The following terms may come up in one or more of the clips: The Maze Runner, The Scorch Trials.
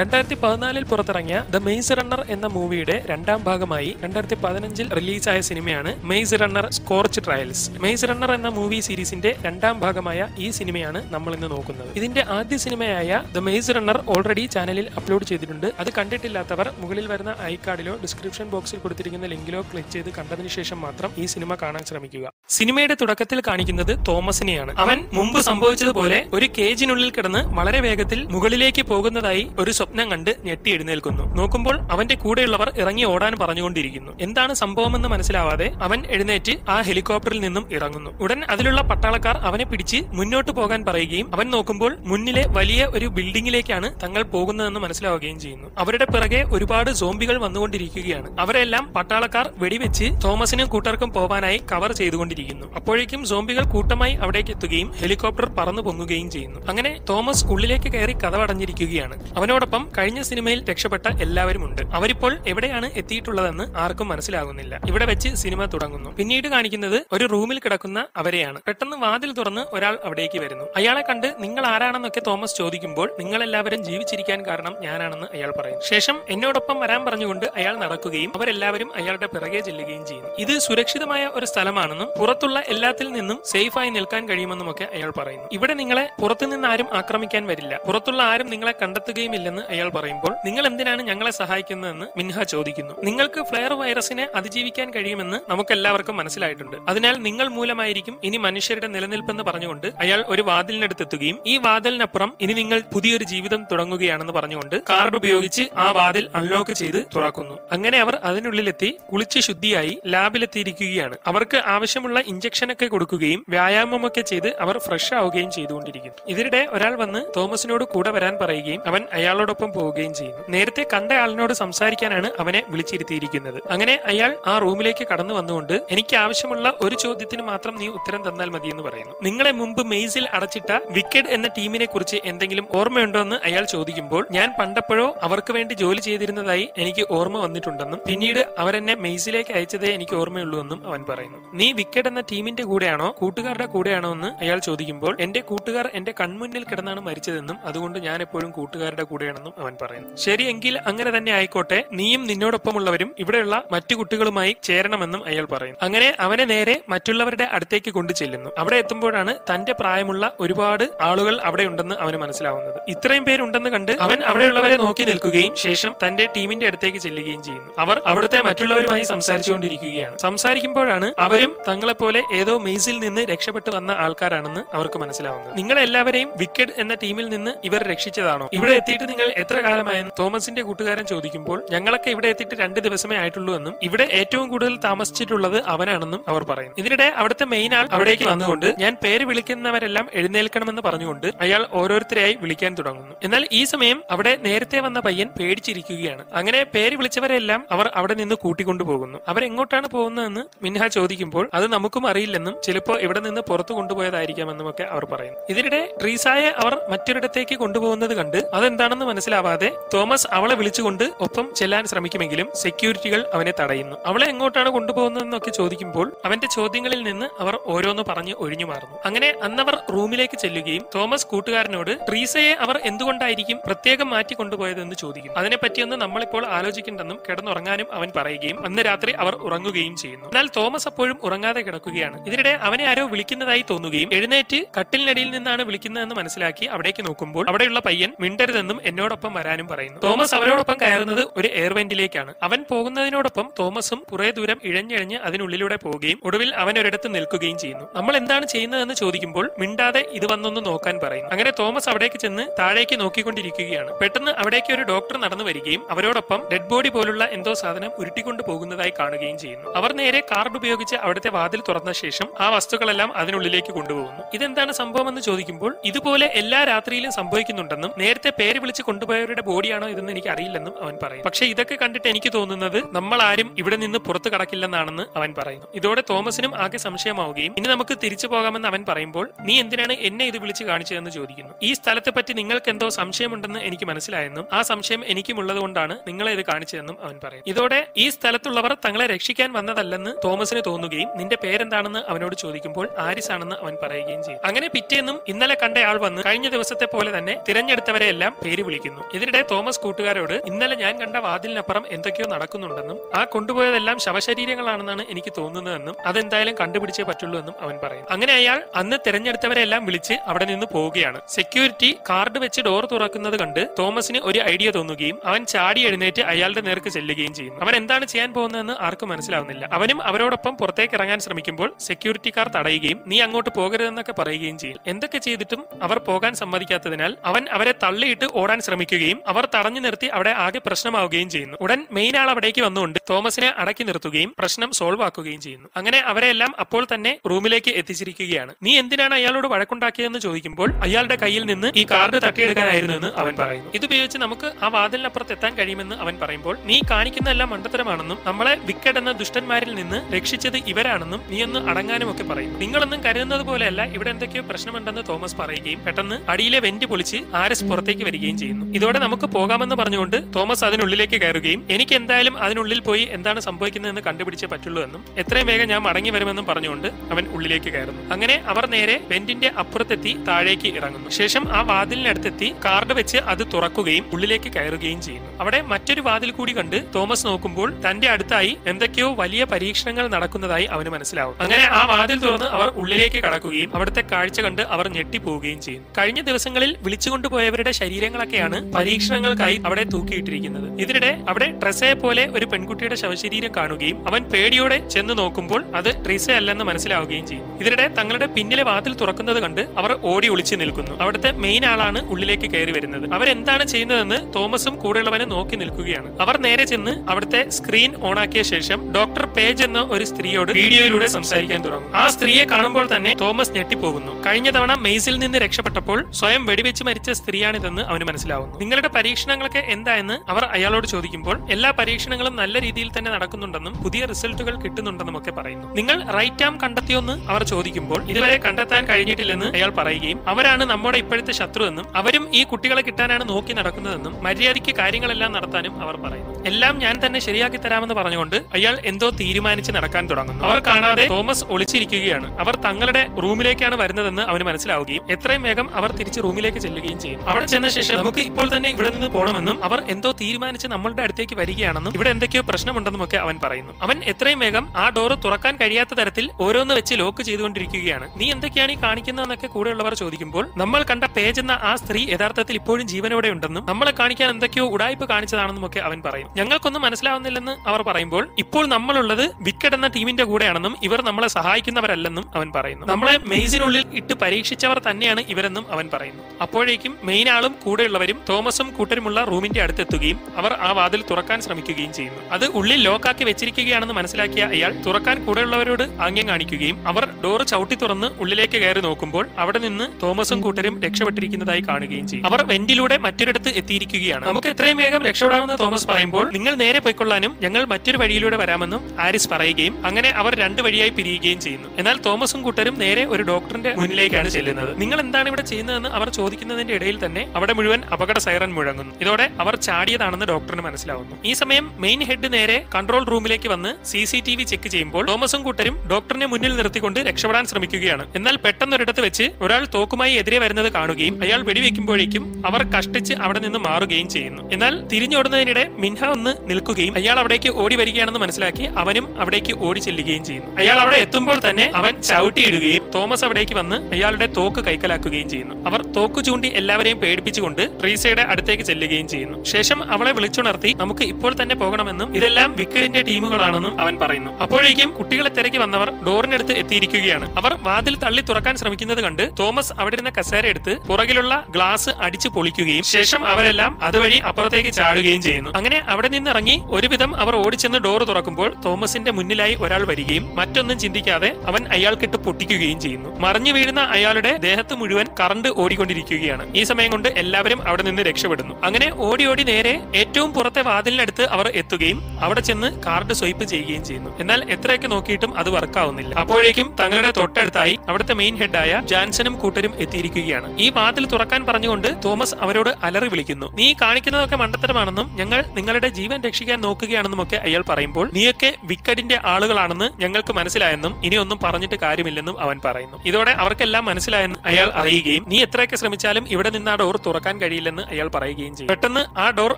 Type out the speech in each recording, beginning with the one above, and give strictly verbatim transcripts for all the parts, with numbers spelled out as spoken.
രണ്ടായിരത്തി പതിനാലിൽ പുറത്തിറങ്ങിയ The Maze Runner എന്ന മൂവിയുടെ രണ്ടാം ഭാഗമായി രണ്ടായിരത്തി പതിനഞ്ചിൽ റിലീസായ സിനിമയാണ് Maze Runner Scorch Trials. Maze Runner എന്ന മൂവി സീരീസിന്റെ രണ്ടാം ഭാഗമായ ഈ സിനിമയാണ് നമ്മൾ ഇന്ന് നോക്കുന്നത്. ഇതിന്റെ ആദ്യ സിനിമയായ The Maze Runner ഓൾറെഡി ചാനലിൽ അപ്ലോഡ് ചെയ്തിട്ടുണ്ട്. അത് കണ്ടിട്ടില്ലാത്തവർ മുകളിൽ വരുന്ന ഐ കാർഡിലോ ഡിസ്ക്രിപ്ഷൻ ബോക്സിൽ കൊടുത്തിരിക്കുന്ന ലിങ്കിലോ ക്ലിക്ക് ചെയ്ത് കണ്ടതിന് ശേഷം മാത്രം ഈ സിനിമ കാണാൻ ശ്രമിക്കുക. സിനിമയുടെ തുടക്കത്തിൽ കാണിക്കുന്നത് തോമസിനെയാണ്. അവൻ മുമ്പ് സംഭവിച്ചതുപോലെ ഒരു കേജിനുള്ളിൽ കിടന്ന് വളരെ വേഗത്തിൽ മുകളിലേക്ക് പോകുന്നതായി ഒരു സ്വപ്നം കണ്ട് ഞെട്ടി എഴുന്നേൽക്കുന്നു. നോക്കുമ്പോൾ അവന്റെ കൂടെയുള്ളവർ ഇറങ്ങി ഓടാൻ പറഞ്ഞുകൊണ്ടിരിക്കുന്നു. എന്താണ് സംഭവമെന്ന് മനസ്സിലാവാതെ അവൻ എഴുന്നേറ്റ് ആ ഹെലികോപ്റ്ററിൽ നിന്നും ഇറങ്ങുന്നു. ഉടൻ അതിലുള്ള പട്ടാളക്കാർ അവനെ പിടിച്ച് മുന്നോട്ട് പോകാൻ പറയുകയും അവൻ നോക്കുമ്പോൾ മുന്നിലെ വലിയ ഒരു ബിൽഡിംഗിലേക്കാണ് തങ്ങൾ പോകുന്നതെന്ന് മനസ്സിലാവുകയും ചെയ്യുന്നു. അവരുടെ പിറകെ ഒരുപാട് സോംബികൾ വന്നുകൊണ്ടിരിക്കുകയാണ്. അവരെല്ലാം പട്ടാളക്കാർ വെടിവെച്ച് തോമസിനും കൂട്ടർക്കും പോവാനായി കവർ ചെയ്തുകൊണ്ടിരിക്കുന്നു. അപ്പോഴേക്കും സോംബികൾ കൂട്ടമായി അവിടേക്ക് എത്തുകയും ഹെലികോപ്റ്റർ പറന്നു പൊങ്ങുകയും ചെയ്യുന്നു. അങ്ങനെ തോമസ് ഉള്ളിലേക്ക് കയറി കതവടഞ്ഞിരിക്കുകയാണ്. അവനോടൊപ്പം കഴിഞ്ഞ സിനിമയിൽ രക്ഷപ്പെട്ട എല്ലാവരും ഉണ്ട്. അവരിപ്പോൾ എവിടെയാണ് എത്തിയിട്ടുള്ളതെന്ന് ആർക്കും മനസ്സിലാകുന്നില്ല. ഇവിടെ വെച്ച് സിനിമ തുടങ്ങുന്നു. പിന്നീട് കാണിക്കുന്നത് ഒരു റൂമിൽ കിടക്കുന്ന അവരെയാണ്. പെട്ടെന്ന് വാതിൽ തുറന്ന് ഒരാൾ അവിടേക്ക് വരുന്നു. അയാളെ കണ്ട് നിങ്ങൾ ആരാണെന്നൊക്കെ തോമസ് ചോദിക്കുമ്പോൾ നിങ്ങൾ എല്ലാവരും ജീവിച്ചിരിക്കാൻ കാരണം ഞാനാണെന്ന് അയാൾ പറയുന്നു. ശേഷം എന്നോടൊപ്പം വരാൻ പറഞ്ഞുകൊണ്ട് അയാൾ നടക്കുകയും അവരെല്ലാവരും അയാളുടെ പിറകെ ചെല്ലുകയും ചെയ്യുന്നു. ഇത് സുരക്ഷിതമായ ഒരു സ്ഥലമാണെന്നും പുറത്തുള്ള എല്ലാത്തിൽ നിന്നും സേഫായി നിൽക്കാൻ കഴിയുമെന്നും ഒക്കെ അയാൾ പറയുന്നു. ഇവിടെ നിങ്ങളെ പുറത്തു നിന്ന് ആരും ആക്രമിക്കാൻ വരില്ല, പുറത്തുള്ള ആരും നിങ്ങളെ കണ്ടെത്തുകയും ഇല്ലെന്ന് അയാൾ പറയുമ്പോൾ നിങ്ങൾ എന്തിനാണ് ഞങ്ങളെ സഹായിക്കുന്നതെന്ന് മിൻഹ ചോദിക്കുന്നു. നിങ്ങൾക്ക് ഫ്ലെയർ വൈറസിനെ അതിജീവിക്കാൻ കഴിയുമെന്ന് നമുക്കെല്ലാവർക്കും മനസ്സിലായിട്ടുണ്ട്, അതിനാൽ നിങ്ങൾ മൂലമായിരിക്കും ഇനി മനുഷ്യരുടെ നിലനിൽപ്പെന്ന് പറഞ്ഞുകൊണ്ട് അയാൾ ഒരു വാതിലിനടുത്തെത്തുകയും ഈ വാതിലിനപ്പുറം ഇനി നിങ്ങൾ പുതിയൊരു ജീവിതം തുടങ്ങുകയാണെന്ന് പറഞ്ഞുകൊണ്ട് കാർഡ് ഉപയോഗിച്ച് ആ വാതിൽ അൺലോക്ക് ചെയ്ത് തുറക്കുന്നു. അങ്ങനെ അവർ അതിനുള്ളിലെത്തി കുളിച്ച് ശുദ്ധിയായി ലാബിലെത്തിയിരിക്കുകയാണ്. അവർക്ക് ആവശ്യമുള്ള ഇഞ്ചക്ഷനൊക്കെ കൊടുക്കുകയും വ്യായാമമൊക്കെ ചെയ്ത് അവർ ഫ്രഷ് ആവുകയും ചെയ്തുകൊണ്ടിരിക്കുന്നു. ഇതിനിടെ ഒരാൾ വന്ന് തോമസിനോട് കൂടെ വരാൻ പറയുകയും അവൻ അയാളോടൊപ്പം പോവുകയും ചെയ്യുന്നു. നേരത്തെ കണ്ട ആളിനോട് സംസാരിക്കാനാണ് അവനെ വിളിച്ചിരുത്തിയിരിക്കുന്നത്. അങ്ങനെ അയാൾ ആ റൂമിലേക്ക് കടന്നു വന്നുകൊണ്ട് എനിക്ക് ആവശ്യമുള്ള ഒരു ചോദ്യത്തിന് മാത്രം നീ ഉത്തരം തന്നാൽ മതിയെന്ന് പറയുന്നു. നിങ്ങളെ മുമ്പ് മെയ്സിൽ അടച്ചിട്ട വിക്കഡ് എന്ന ടീമിനെ കുറിച്ച് എന്തെങ്കിലും ഓർമ്മയുണ്ടോ എന്ന് അയാൾ ചോദിക്കുമ്പോൾ ഞാൻ പണ്ടപ്പോഴോ അവർക്ക് വേണ്ടി ജോലി ചെയ്തിരുന്നതായി എനിക്ക് ഓർമ്മ വന്നിട്ടുണ്ടെന്നും പിന്നീട് അവരെന്നെ മെയ്സിലേക്ക് അയച്ചതേ എനിക്ക് ഓർമ്മയുള്ളൂ എന്നും അവൻ പറയുന്നു. നീ വിക്കഡ് എന്ന ടീമിന്റെ കൂടെയാണോ കൂട്ടുകാരുടെ കൂടെയാണോ എന്ന് അയാൾ ചോദിക്കുമ്പോൾ എന്റെ കൂട്ടുകാർ എന്റെ കൺമുന്നിൽ കിടന്നാണ് മരിച്ചതെന്നും അതുകൊണ്ട് ഞാൻ എപ്പോഴും കൂട്ടുകാരുടെ കൂടെയാണെന്നും അവൻ പറയുന്നു. ശരിയെങ്കിൽ അങ്ങനെ തന്നെ ആയിക്കോട്ടെ, നീയും നിന്നോടൊപ്പമുള്ളവരും ഇവിടെയുള്ള മറ്റു കുട്ടികളുമായി ചേരണമെന്നും അയാൾ പറയുന്നു. അങ്ങനെ അവനെ നേരെ മറ്റുള്ളവരുടെ അടുത്തേക്ക് കൊണ്ടു ചെല്ലുന്നു. അവിടെ എത്തുമ്പോഴാണ് തന്റെ പ്രായമുള്ള ഒരുപാട് ആളുകൾ അവിടെ ഉണ്ടെന്ന് അവന് മനസ്സിലാവുന്നത്. ഇത്രയും പേരുണ്ടെന്ന് കണ്ട് അവൻ അവിടെയുള്ളവരെ നോക്കി നിൽക്കുകയും ശേഷം തന്റെ ടീമിന്റെ അടുത്തേക്ക് ചെല്ലുകയും ചെയ്യുന്നു. അവർ അവിടുത്തെ മറ്റുള്ളവരുമായി സംസാരിച്ചുകൊണ്ടിരിക്കുകയാണ്. സംസാരിക്കുമ്പോഴാണ് അവരും തങ്ങളെപ്പോലെ ഏതോ മെയ്സിൽ നിന്ന് രക്ഷപ്പെട്ടു വന്ന ആൾക്കാരാണെന്ന് അവർക്ക് മനസ്സിലാവുന്നത്. നിങ്ങളെല്ലാവരെയും വിക്കഡ് എന്ന ടീമിൽ നിന്ന് ഇവർ രക്ഷിച്ചതാണോ? ഇവിടെ എത്തിയിട്ട് നിങ്ങൾ എത്ര കാലമായെന്ന് തോമസിന്റെ കൂട്ടുകാരൻ ചോദിക്കുമ്പോൾ ഞങ്ങളൊക്കെ ഇവിടെ എത്തിയിട്ട് രണ്ട് ദിവസമേ ആയിട്ടുള്ളൂ എന്നും ഇവിടെ ഏറ്റവും കൂടുതൽ താമസിച്ചിട്ടുള്ളത് അവനാണെന്നും അവർ പറയുന്നു. ഇതിനിടെ അവിടുത്തെ മെയിൻ ആൾ അവിടേക്ക് വന്നുകൊണ്ട് ഞാൻ പേര് വിളിക്കുന്നവരെല്ലാം എഴുന്നേൽക്കണമെന്ന് പറഞ്ഞുകൊണ്ട് അയാൾ ഓരോരുത്തരെയായി വിളിക്കാൻ തുടങ്ങുന്നു. എന്നാൽ ഈ സമയം അവിടെ നേരത്തെ വന്ന പയ്യൻ പേടിച്ചിരിക്കുകയാണ്. അങ്ങനെ പേര് വിളിച്ചവരെല്ലാം അവർ അവിടെ നിന്ന് കൂട്ടിക്കൊണ്ടുപോകുന്നു. അവരെങ്ങോട്ടാണ് പോകുന്നതെന്ന് മിൻഹ ചോദിക്കുമ്പോൾ അത് നമുക്കും അറിയില്ലെന്നും ചിലപ്പോൾ ഇവിടെ നിന്ന് പുറത്തു കൊണ്ടുപോയതായിരിക്കാമെന്നും ഒക്കെ അവർ പറയുന്നു. ഇതിനിടെ ട്രീസായെ അവർ മറ്റൊരിടത്തേക്ക് കൊണ്ടുപോകുന്നത് കണ്ട് അതെന്താണെന്ന് മനസ്സിലാവാതെ തോമസ് അവളെ വിളിച്ചുകൊണ്ട് ഒപ്പം ചെല്ലാൻ ശ്രമിക്കുമെങ്കിലും സെക്യൂരിറ്റികൾ അവനെ തടയുന്നു. അവളെ എങ്ങോട്ടാണ് കൊണ്ടുപോകുന്നതെന്നൊക്കെ ചോദിക്കുമ്പോൾ അവന്റെ ചോദ്യങ്ങളിൽ നിന്ന് അവർ ഓരോന്ന് പറഞ്ഞ് ഒഴിഞ്ഞു മാറുന്നു. അങ്ങനെ അന്നവർ റൂമിലേക്ക് ചെല്ലുകയും തോമസ് കൂട്ടുകാരനോട് ട്രീസയെ അവർ എന്തുകൊണ്ടായിരിക്കും പ്രത്യേകം മാറ്റി കൊണ്ടുപോയതെന്ന് ചോദിക്കും. അതിനെപ്പറ്റിയൊന്നും നമ്മളിപ്പോൾ ആലോചിക്കേണ്ടെന്നും കിടന്നുറങ്ങാനും അവൻ പറയുകയും അന്ന് രാത്രി അവർ ഉറങ്ങുകയും ചെയ്യുന്നു. എന്നാൽ തോമസ് അപ്പോഴും ഉറങ്ങാതെ കിടക്കുകയാണ്. ഇതിനിടെ അവനെ ആരോ വിളിക്കുന്നതായി തോന്നുകയും എഴുന്നേറ്റ് കട്ടിലിനടിയിൽ നിന്നാണ് വിളിക്കുന്നതെന്ന് മനസ്സിലാക്കി അവിടേക്ക് നോക്കുമ്പോൾ അവിടെയുള്ള പയ്യൻ മിണ്ടരുതെന്നും എന്നോടൊപ്പം വരാനും പറയുന്നു. തോമസ് അവരോടൊപ്പം കയറുന്നത് ഒരു എയർവെന്റിലേക്കാണ്. അവൻ പോകുന്നതിനോടൊപ്പം തോമസും കുറെ ദൂരം ഇഴഞ്ഞിഴഞ്ഞ് അതിനുള്ളിലൂടെ പോവുകയും ഒടുവിൽ അവൻ ഒരിടത്ത് നിൽക്കുകയും ചെയ്യുന്നു. നമ്മൾ എന്താണ് ചെയ്യുന്നതെന്ന് ചോദിക്കുമ്പോൾ മിണ്ടാതെ ഇത് വന്നൊന്ന് നോക്കാൻ പറയുന്നു. അങ്ങനെ തോമസ് അവിടേക്ക് ചെന്ന് താഴേക്ക് നോക്കിക്കൊണ്ടിരിക്കുകയാണ്. പെട്ടെന്ന് അവിടേക്ക് ഒരു ഡോക്ടർ നടന്നു വരികയും അവരോടൊപ്പം ഡെഡ് ബോഡി പോലുള്ള എന്തോ സാധനം ഉരുട്ടിക്കൊണ്ടു പോകുന്നതായി കാണുകയും ചെയ്യുന്നു. അവർ നേരെ കാർഡ് ഉപയോഗിച്ച് അവിടുത്തെ വാതിൽ തുറന്ന ശേഷം ആ വസ്തുക്കളെല്ലാം അതിനുള്ളിലേക്ക് കൊണ്ടുപോകുന്നു. ഇതെന്താണ് സംഭവം എന്ന് ചോദിക്കുമ്പോൾ ഇതുപോലെ എല്ലാ രാത്രിയിലും സംഭവിക്കുന്നുണ്ടെന്നും നേരത്തെ പേര് വിളിച്ച് കൊണ്ടുപോയവരുടെ ബോഡിയാണോ ഇതെന്ന് എനിക്ക് അറിയില്ലെന്നും അവൻ പറയും. പക്ഷെ ഇതൊക്കെ കണ്ടിട്ട് എനിക്ക് തോന്നുന്നത് നമ്മൾ ആരും ഇവിടെ നിന്ന് പുറത്തു കടക്കില്ലെന്നാണെന്ന് അവൻ പറയുന്നു. ഇതോടെ തോമസിനും ആകെ സംശയമാവുകയും ഇനി നമുക്ക് തിരിച്ചു പോകാമെന്ന് അവൻ പറയുമ്പോൾ നീ എന്തിനാണ് എന്നെ ഇത് വിളിച്ച് കാണിച്ചതെന്ന് ചോദിക്കുന്നു. ഈ സ്ഥലത്തെ പറ്റി നിങ്ങൾക്ക് എന്തോ സംശയമുണ്ടെന്ന് എനിക്ക് മനസ്സിലായെന്നും ആ സംശയം എനിക്കുമുള്ളത് കൊണ്ടാണ് നിങ്ങളെ ഇത് കാണിച്ചതെന്നും അവൻ പറയും. ഇതോടെ ഈ സ്ഥലത്തുള്ളവർ തങ്ങളെ രക്ഷിക്കാൻ വന്നതല്ലെന്ന് തോമസിന് തോന്നുകയും നിന്റെ പേരെന്താണെന്ന് അവനോട് ചോദിക്കുമ്പോൾ ആരിസ് ആണെന്ന് അവൻ പറയുകയും ചെയ്യും. അങ്ങനെ പിറ്റേന്നും ഇന്നലെ കണ്ട ആൾ വന്ന് കഴിഞ്ഞ ദിവസത്തെ പോലെ തന്നെ തിരഞ്ഞെടുത്തവരെയെല്ലാം പേര് വിളിക്കുന്നു. ശ്രമിക്കുന്നു. ഇതിനിടെ തോമസ് കൂട്ടുകാരോട് ഇന്നലെ ഞാൻ കണ്ട വാതിലിനപ്പുറം എന്തൊക്കെയോ നടക്കുന്നുണ്ടെന്നും ആ കൊണ്ടുപോയതെല്ലാം ശവശരീരങ്ങളാണെന്നാണ് എനിക്ക് തോന്നുന്നതെന്നും അതെന്തായാലും കണ്ടുപിടിച്ചേ പറ്റുള്ളൂ എന്നും അവൻ പറയും. അങ്ങനെ അയാൾ അന്ന് തിരഞ്ഞെടുത്തവരെല്ലാം വിളിച്ച് അവിടെ നിന്ന് പോവുകയാണ്. സെക്യൂരിറ്റി കാർഡ് വെച്ച് ഡോർ തുറക്കുന്നത് കണ്ട് തോമസിന് ഒരു ഐഡിയ തോന്നുകയും അവൻ ചാടി എഴുന്നേറ്റ് അയാളുടെ നേർക്ക് ചെല്ലുകയും ചെയ്യുന്നു. അവൻ എന്താണ് ചെയ്യാൻ പോകുന്നതെന്ന് ആർക്കും മനസ്സിലാവുന്നില്ല. അവനും അവരോടൊപ്പം പുറത്തേക്ക് ഇറങ്ങാൻ ശ്രമിക്കുമ്പോൾ സെക്യൂരിറ്റി കാർ തടയുകയും നീ അങ്ങോട്ട് പോകരുതെന്നൊക്കെ പറയുകയും ചെയ്യും. എന്തൊക്കെ ചെയ്തിട്ടും അവർ പോകാൻ സമ്മതിക്കാത്തതിനാൽ അവൻ അവരെ തള്ളിയിട്ട് ഓടാൻ ശ്രമിക്കുകയും അവർ തടഞ്ഞു നിർത്തി അവിടെ ആകെ പ്രശ്നമാവുകയും ചെയ്യുന്നു. ഉടൻ മെയിൻ ആൾ അവിടേക്ക് വന്നുകൊണ്ട് തോമസിനെ അടക്കി നിർത്തുകയും പ്രശ്നം സോൾവ് ആക്കുകയും ചെയ്യുന്നു. അങ്ങനെ അവരെല്ലാം അപ്പോൾ തന്നെ റൂമിലേക്ക് എത്തിച്ചിരിക്കുകയാണ്. നീ എന്തിനാണ് അയാളോട് വഴക്കുണ്ടാക്കിയതെന്ന് ചോദിക്കുമ്പോൾ അയാളുടെ കയ്യിൽ നിന്ന് ഈ കാർഡ് തട്ടിയെടുക്കാനായിരുന്നു എന്ന് അവൻ പറയുന്നു. ഇതുപയോഗിച്ച് നമുക്ക് ആ വാതിലിനപ്പുറത്ത് എത്താൻ കഴിയുമെന്ന് അവൻ പറയുമ്പോൾ നീ കാണിക്കുന്നതെല്ലാം മണ്ടത്തരമാണെന്നും നമ്മളെ വിക്കറ്റ് എന്ന ദുഷ്ടന്മാരിൽ നിന്ന് രക്ഷിച്ചത് ഇവരാണെന്നും നീ ഒന്ന് അടങ്ങാനും ഒക്കെ പറയുന്നു. നിങ്ങളൊന്നും കരുതുന്നത് പോലെയല്ല, ഇവിടെ എന്തൊക്കെയോ പ്രശ്നമുണ്ടെന്ന് തോമസ് പറയുകയും പെട്ടെന്ന് അടിയിലെ വെന്റ് പൊളിച്ച് ആരിസ് പുറത്തേക്ക് വരികയും ചെയ്യുന്നു. ഇതോടെ നമുക്ക് പോകാമെന്ന് പറഞ്ഞുകൊണ്ട് തോമസ് അതിനുള്ളിലേക്ക് കയറുകയും എനിക്ക് എന്തായാലും അതിനുള്ളിൽ പോയി എന്താണ് സംഭവിക്കുന്നതെന്ന് കണ്ടുപിടിച്ചേ പറ്റുള്ളൂ എന്നും എത്രയും വേഗം ഞാൻ മടങ്ങി വരുമെന്നും പറഞ്ഞുകൊണ്ട് അവൻ ഉള്ളിലേക്ക് കയറുന്നു. അങ്ങനെ അവർ നേരെ വെന്റിന്റെ അപ്പുറത്തെത്തി താഴേക്ക് ഇറങ്ങുന്നു. ശേഷം ആ വാതിലിനടുത്തെത്തി കാർഡ് വെച്ച് അത് തുറക്കുകയും ഉള്ളിലേക്ക് കയറുകയും ചെയ്യുന്നു. അവിടെ മറ്റൊരു വാതിൽ കൂടി കണ്ട് തോമസ് നോക്കുമ്പോൾ തന്റെ അടുത്തായി എന്തൊക്കെയോ വലിയ പരീക്ഷണങ്ങൾ നടക്കുന്നതായി അവന് മനസ്സിലാവും. അങ്ങനെ ആ വാതിൽ തുറന്ന് അവർ ഉള്ളിലേക്ക് കടക്കുകയും അവിടുത്തെ കാഴ്ച കണ്ട് അവർ ഞെട്ടിപ്പോവുകയും ചെയ്യുന്നു. കഴിഞ്ഞ ദിവസങ്ങളിൽ വിളിച്ചുകൊണ്ടുപോയവരുടെ ശരീരങ്ങളൊക്കെയാണ് പരീക്ഷണങ്ങൾക്കായി അവിടെ തൂക്കിയിട്ടിരിക്കുന്നത്. ഇതിനിടെ അവിടെ ട്രെസയെ പോലെ ഒരു പെൺകുട്ടിയുടെ ശവശരീരം കാണുകയും അവൻ പേടിയോടെ ചെന്ന് നോക്കുമ്പോൾ അത് ട്രെസ അല്ലെന്ന് മനസ്സിലാവുകയും ചെയ്യും. ഇതിനിടെ തങ്ങളുടെ പിന്നിലെ വാതിൽ തുറക്കുന്നത് കണ്ട് അവർ ഓടി ഒളിച്ചു നിൽക്കുന്നു. അവിടുത്തെ മെയിൻ ആളാണ് ഉള്ളിലേക്ക് കയറി വരുന്നത്. അവരെന്താണ് ചെയ്യുന്നതെന്ന് തോമസും കൂടെയുള്ളവനെ നോക്കി നിൽക്കുകയാണ്. അവർ നേരെ ചെന്ന് അവിടുത്തെ സ്ക്രീൻ ഓണാക്കിയ ശേഷം ഡോക്ടർ പേജ് എന്ന ഒരു സ്ത്രീയോട് വീഡിയോയിലൂടെ സംസാരിക്കാൻ തുടങ്ങും. ആ സ്ത്രീയെ കാണുമ്പോൾ തന്നെ തോമസ് ഞെട്ടിപ്പോകുന്നു. കഴിഞ്ഞ തവണ മെയ്സിൽ നിന്ന് രക്ഷപ്പെട്ടപ്പോൾ സ്വയം വെടിവെച്ച് മരിച്ച സ്ത്രീയാണിതെന്ന് അവന് മനസ്സിലാവുന്നു. നിങ്ങളുടെ പരീക്ഷണങ്ങളൊക്കെ എന്തായെന്ന് അവർ അയാളോട് ചോദിക്കുമ്പോൾ എല്ലാ പരീക്ഷണങ്ങളും നല്ല രീതിയിൽ തന്നെ നടക്കുന്നുണ്ടെന്നും പുതിയ റിസൾട്ടുകൾ കിട്ടുന്നുണ്ടെന്നും ഒക്കെ പറയുന്നു. നിങ്ങൾ റൈറ്റ് ആം കണ്ടെത്തിയോന്ന് അവർ ചോദിക്കുമ്പോൾ ഇതുവരെ കണ്ടെത്താൻ കഴിഞ്ഞിട്ടില്ലെന്ന് അയാൾ പറയുകയും അവരാണ് നമ്മുടെ ഇപ്പോഴത്തെ ശത്രു എന്നും അവരും ഈ കുട്ടികളെ കിട്ടാനാണ് നോക്കി നടക്കുന്നതെന്നും മര്യാദയ്ക്ക് കാര്യങ്ങളെല്ലാം നടത്താനും അവർ പറയുന്നു. എല്ലാം ഞാൻ തന്നെ ശരിയാക്കി തരാമെന്ന് പറഞ്ഞുകൊണ്ട് അയാൾ എന്തോ തീരുമാനിച്ച് നടക്കാൻ തുടങ്ങുന്നു. അവർ കാണാതെ തോമസ് ഒളിച്ചിരിക്കുകയാണ്. അവർ തങ്ങളുടെ റൂമിലേക്കാണ് വരുന്നതെന്ന് അവന് മനസ്സിലാവുകയും എത്രയും വേഗം അവർ തിരിച്ച് റൂമിലേക്ക് ചെല്ലുകയും ചെയ്യും. അവിടെ ചെന്ന ശേഷം നമുക്ക് ഇപ്പോൾ തന്നെ ഇവിടെ നിന്ന് പോകണമെന്നും അവർ എന്തോ തീരുമാനിച്ച് നമ്മളുടെ അടുത്തേക്ക് വരികയാണെന്നും ഇവിടെ എന്തൊക്കെയോ പ്രശ്നമുണ്ടെന്നും ഒക്കെ അവൻ പറയുന്നു. അവൻ എത്രയും വേഗം ആ ഡോറ് തുറക്കാൻ കഴിയാത്ത തരത്തിൽ ഓരോന്ന് വെച്ച് ലോക്ക് ചെയ്തുകൊണ്ടിരിക്കുകയാണ്. നീ എന്തൊക്കെയാണ് ഈ കാണിക്കുന്നതെന്നൊക്കെ കൂടെയുള്ളവർ ചോദിക്കുമ്പോൾ നമ്മൾ കണ്ട പേജ് എന്ന ആ സ്ത്രീ യഥാർത്ഥത്തിൽ ഇപ്പോഴും ജീവനോടെ ഉണ്ടെന്നും നമ്മളെ കാണിക്കാൻ എന്തൊക്കെയോ ഉടായ്പ് കാണിച്ചതാണെന്നും ഒക്കെ അവൻ പറയും. ഞങ്ങൾക്കൊന്നും മനസ്സിലാവുന്നില്ലെന്ന് അവർ പറയുമ്പോൾ ഇപ്പോൾ നമ്മളുള്ളത് വിക്കറ്റ് എന്ന ടീമിന്റെ കൂടെയാണെന്നും ഇവർ നമ്മളെ സഹായിക്കുന്നവരല്ലെന്നും അവൻ പറയുന്നു. നമ്മളെ മെയ്സിനുള്ളിൽ ഇട്ട് പരീക്ഷിച്ചവർ തന്നെയാണ് ഇവരെന്നും അവൻ പറയുന്നു. അപ്പോഴേക്കും മെയിൻ ആളും കൂടെയുള്ളവരും തോമസും കൂട്ടരുമുള്ള റൂമിന്റെ അടുത്തെത്തുകയും അവർ ആ വാതിൽ തുറക്കാൻ ശ്രമിക്കുകയും ചെയ്യുന്നു. അത് ഉള്ളിൽ ലോക്കാക്കി വെച്ചിരിക്കുകയാണെന്ന് മനസ്സിലാക്കിയ അയാൾ തുറക്കാൻ കൂടെയുള്ളവരോട് ആംഗ്യം കാണിക്കുകയും അവർ ഡോർ ചവിട്ടി തുറന്ന് ഉള്ളിലേക്ക് കയറി നോക്കുമ്പോൾ അവിടെ നിന്ന് തോമസും കൂട്ടരും രക്ഷപ്പെട്ടിരിക്കുന്നതായി കാണുകയും ചെയ്യും. അവർ വെന്റിലൂടെ മറ്റൊരിടത്ത് എത്തിയിരിക്കുകയാണ്. നമുക്ക് എത്രയും വേഗം രക്ഷപ്പെടാമെന്ന് തോമസ് പറയുമ്പോൾ നിങ്ങൾ നേരെ പോയിക്കൊള്ളാനും ഞങ്ങൾ മറ്റൊരു വഴിയിലൂടെ വരാമെന്നും ആരിസ് പറയുകയും അങ്ങനെ അവർ രണ്ട് വഴിയായി പിരിയുകയും ചെയ്യുന്നു. എന്നാൽ തോമസും കൂട്ടരും നേരെ ഒരു ഡോക്ടറിന്റെ മുന്നിലേക്കാണ് ചെല്ലുന്നത്. നിങ്ങൾ എന്താണ് ഇവിടെ ചെയ്യുന്നതെന്ന് അവർ ചോദിക്കുന്നതിന്റെ ഇടയിൽ തന്നെ അവിടെ മുഴുവൻ അപകട സൈറൻ മുഴങ്ങുന്നു. ഇതോടെ അവർ ചാടിയതാണെന്ന് ഡോക്ടറിന് മനസ്സിലാവുന്നു. ഈ സമയം മെയിൻ ഹെഡ് നേരെ കൺട്രോൾ റൂമിലേക്ക് വന്ന് C C T V check ചെയ്യുമ്പോൾ തോമസും കൂട്ടരും ഡോക്ടറിനെ മുന്നിൽ നിർത്തിക്കൊണ്ട് രക്ഷപ്പെടാൻ ശ്രമിക്കുകയാണ്. എന്നാൽ പെട്ടെന്നൊരിടത്ത് വെച്ച് ഒരാൾ തോക്കുമായി എതിരെ വരുന്നത് കാണുകയും അയാൾ വെടിവെക്കുമ്പോഴേക്കും അവർ കഷ്ടിച്ച് അവിടെ നിന്ന് മാറുകയും ചെയ്യുന്നു. എന്നാൽ തിരിഞ്ഞോടുന്നതിനിടെ മിൻഹ ഒന്ന് നിൽക്കുകയും അയാൾ അവിടേക്ക് ഓടി വരികയാണെന്ന് മനസ്സിലാക്കി അവനും അവിടേക്ക് ഓടി ചെല്ലുകയും ചെയ്യുന്നു. അയാൾ അവിടെ എത്തുമ്പോൾ തന്നെ അവൻ ചവിട്ടിയിടുകയും തോമസ് അവിടേക്ക് വന്ന് അയാളുടെ തോക്ക് കൈക്കലാക്കുകയും ചെയ്യുന്നു. അവർ തോക്ക് ചൂണ്ടി എല്ലാവരെയും പേടിപ്പിച്ചുകൊണ്ട് ട്രീസയുടെ അടുത്തേക്ക് ചെല്ലുകയും ചെയ്യുന്നു. ശേഷം അവളെ വിളിച്ചുണർത്തി നമുക്ക് ഇപ്പോൾ തന്നെ പോകണമെന്നും ഇതെല്ലാം വിക്കറ്റിന്റെ ടീമുകളാണെന്നും അവൻ പറയുന്നു. അപ്പോഴേക്കും കുട്ടികളെ തിരക്കി വന്നവർ ഡോറിനടുത്ത് എത്തിയിരിക്കുകയാണ്. അവർ വാതിൽ തള്ളി തുറക്കാൻ ശ്രമിക്കുന്നത് കണ്ട് തോമസ് അവിടെ ഇരുന്ന കസേര എടുത്ത് പുറകിലുള്ള ഗ്ലാസ് അടിച്ചു പൊളിക്കുകയും ശേഷം അവരെല്ലാം അതുവഴി അപ്പുറത്തേക്ക് ചാടുകയും ചെയ്യുന്നു. അങ്ങനെ അവിടെ നിന്നിറങ്ങി ഒരുവിധം അവർ ഓടിച്ചെന്ന് ഡോർ തുറക്കുമ്പോൾ തോമസിന്റെ മുന്നിലായി ഒരാൾ വരികയും മറ്റൊന്നും ചിന്തിക്കാതെ അവൻ അയാൾക്കിട്ട് പൊട്ടിക്കുകയും ചെയ്യുന്നു. മറിഞ്ഞു വീഴുന്ന അയാളുടെ ദേഹത്ത് മുഴുവൻ കറണ്ട് ഓടിക്കൊണ്ടിരിക്കുകയാണ്. ഈ സമയം കൊണ്ട് എല്ലാവരും അവിടെ നിന്ന് രക്ഷപ്പെടുന്നു. അങ്ങനെ ഓടി ഓടി നേരെ ഏറ്റവും പുറത്തെ വാതിലിനടുത്ത് അവർ എത്തുകയും അവിടെ ചെന്ന് കാർഡ് സ്വൈപ്പ് ചെയ്യുകയും ചെയ്യുന്നു. എന്നാൽ എത്രയൊക്കെ നോക്കിയിട്ടും അത് വർക്കാവുന്നില്ല. അപ്പോഴേക്കും തങ്ങളുടെ തൊട്ടടുത്തായി അവിടുത്തെ മെയിൻ ഹെഡായ ജാൻസനും കൂട്ടരും എത്തിയിരിക്കുകയാണ്. ഈ വാതിൽ തുറക്കാൻ പറഞ്ഞുകൊണ്ട് തോമസ് അവരോട് അലറി വിളിക്കുന്നു. നീ കാണിക്കുന്നതൊക്കെ മണ്ടത്തരമാണെന്നും ഞങ്ങൾ നിങ്ങളുടെ ഞങ്ങളുടെ ജീവൻ രക്ഷിക്കാൻ നോക്കുകയാണെന്നുമൊക്കെ അയാൾ പറയുമ്പോൾ നീയൊക്കെ വിക്കറ്റിന്റെ ആളുകളാണെന്ന് ഞങ്ങൾക്ക് മനസ്സിലായെന്നും ഇനി ഒന്നും പറഞ്ഞിട്ട് കാര്യമില്ലെന്നും അവൻ പറയുന്നു. ഇതോടെ അവർക്കെല്ലാം മനസ്സിലായെന്ന് അയാൾ അറിയുകയും നീ എത്രയൊക്കെ ശ്രമിച്ചാലും ഇവിടെ നിന്ന് ആ ഡോർ തുറക്കാൻ കഴിയില്ലെന്ന് അയാൾ പറയുകയും ചെയ്യും. പെട്ടെന്ന് ആ ഡോർ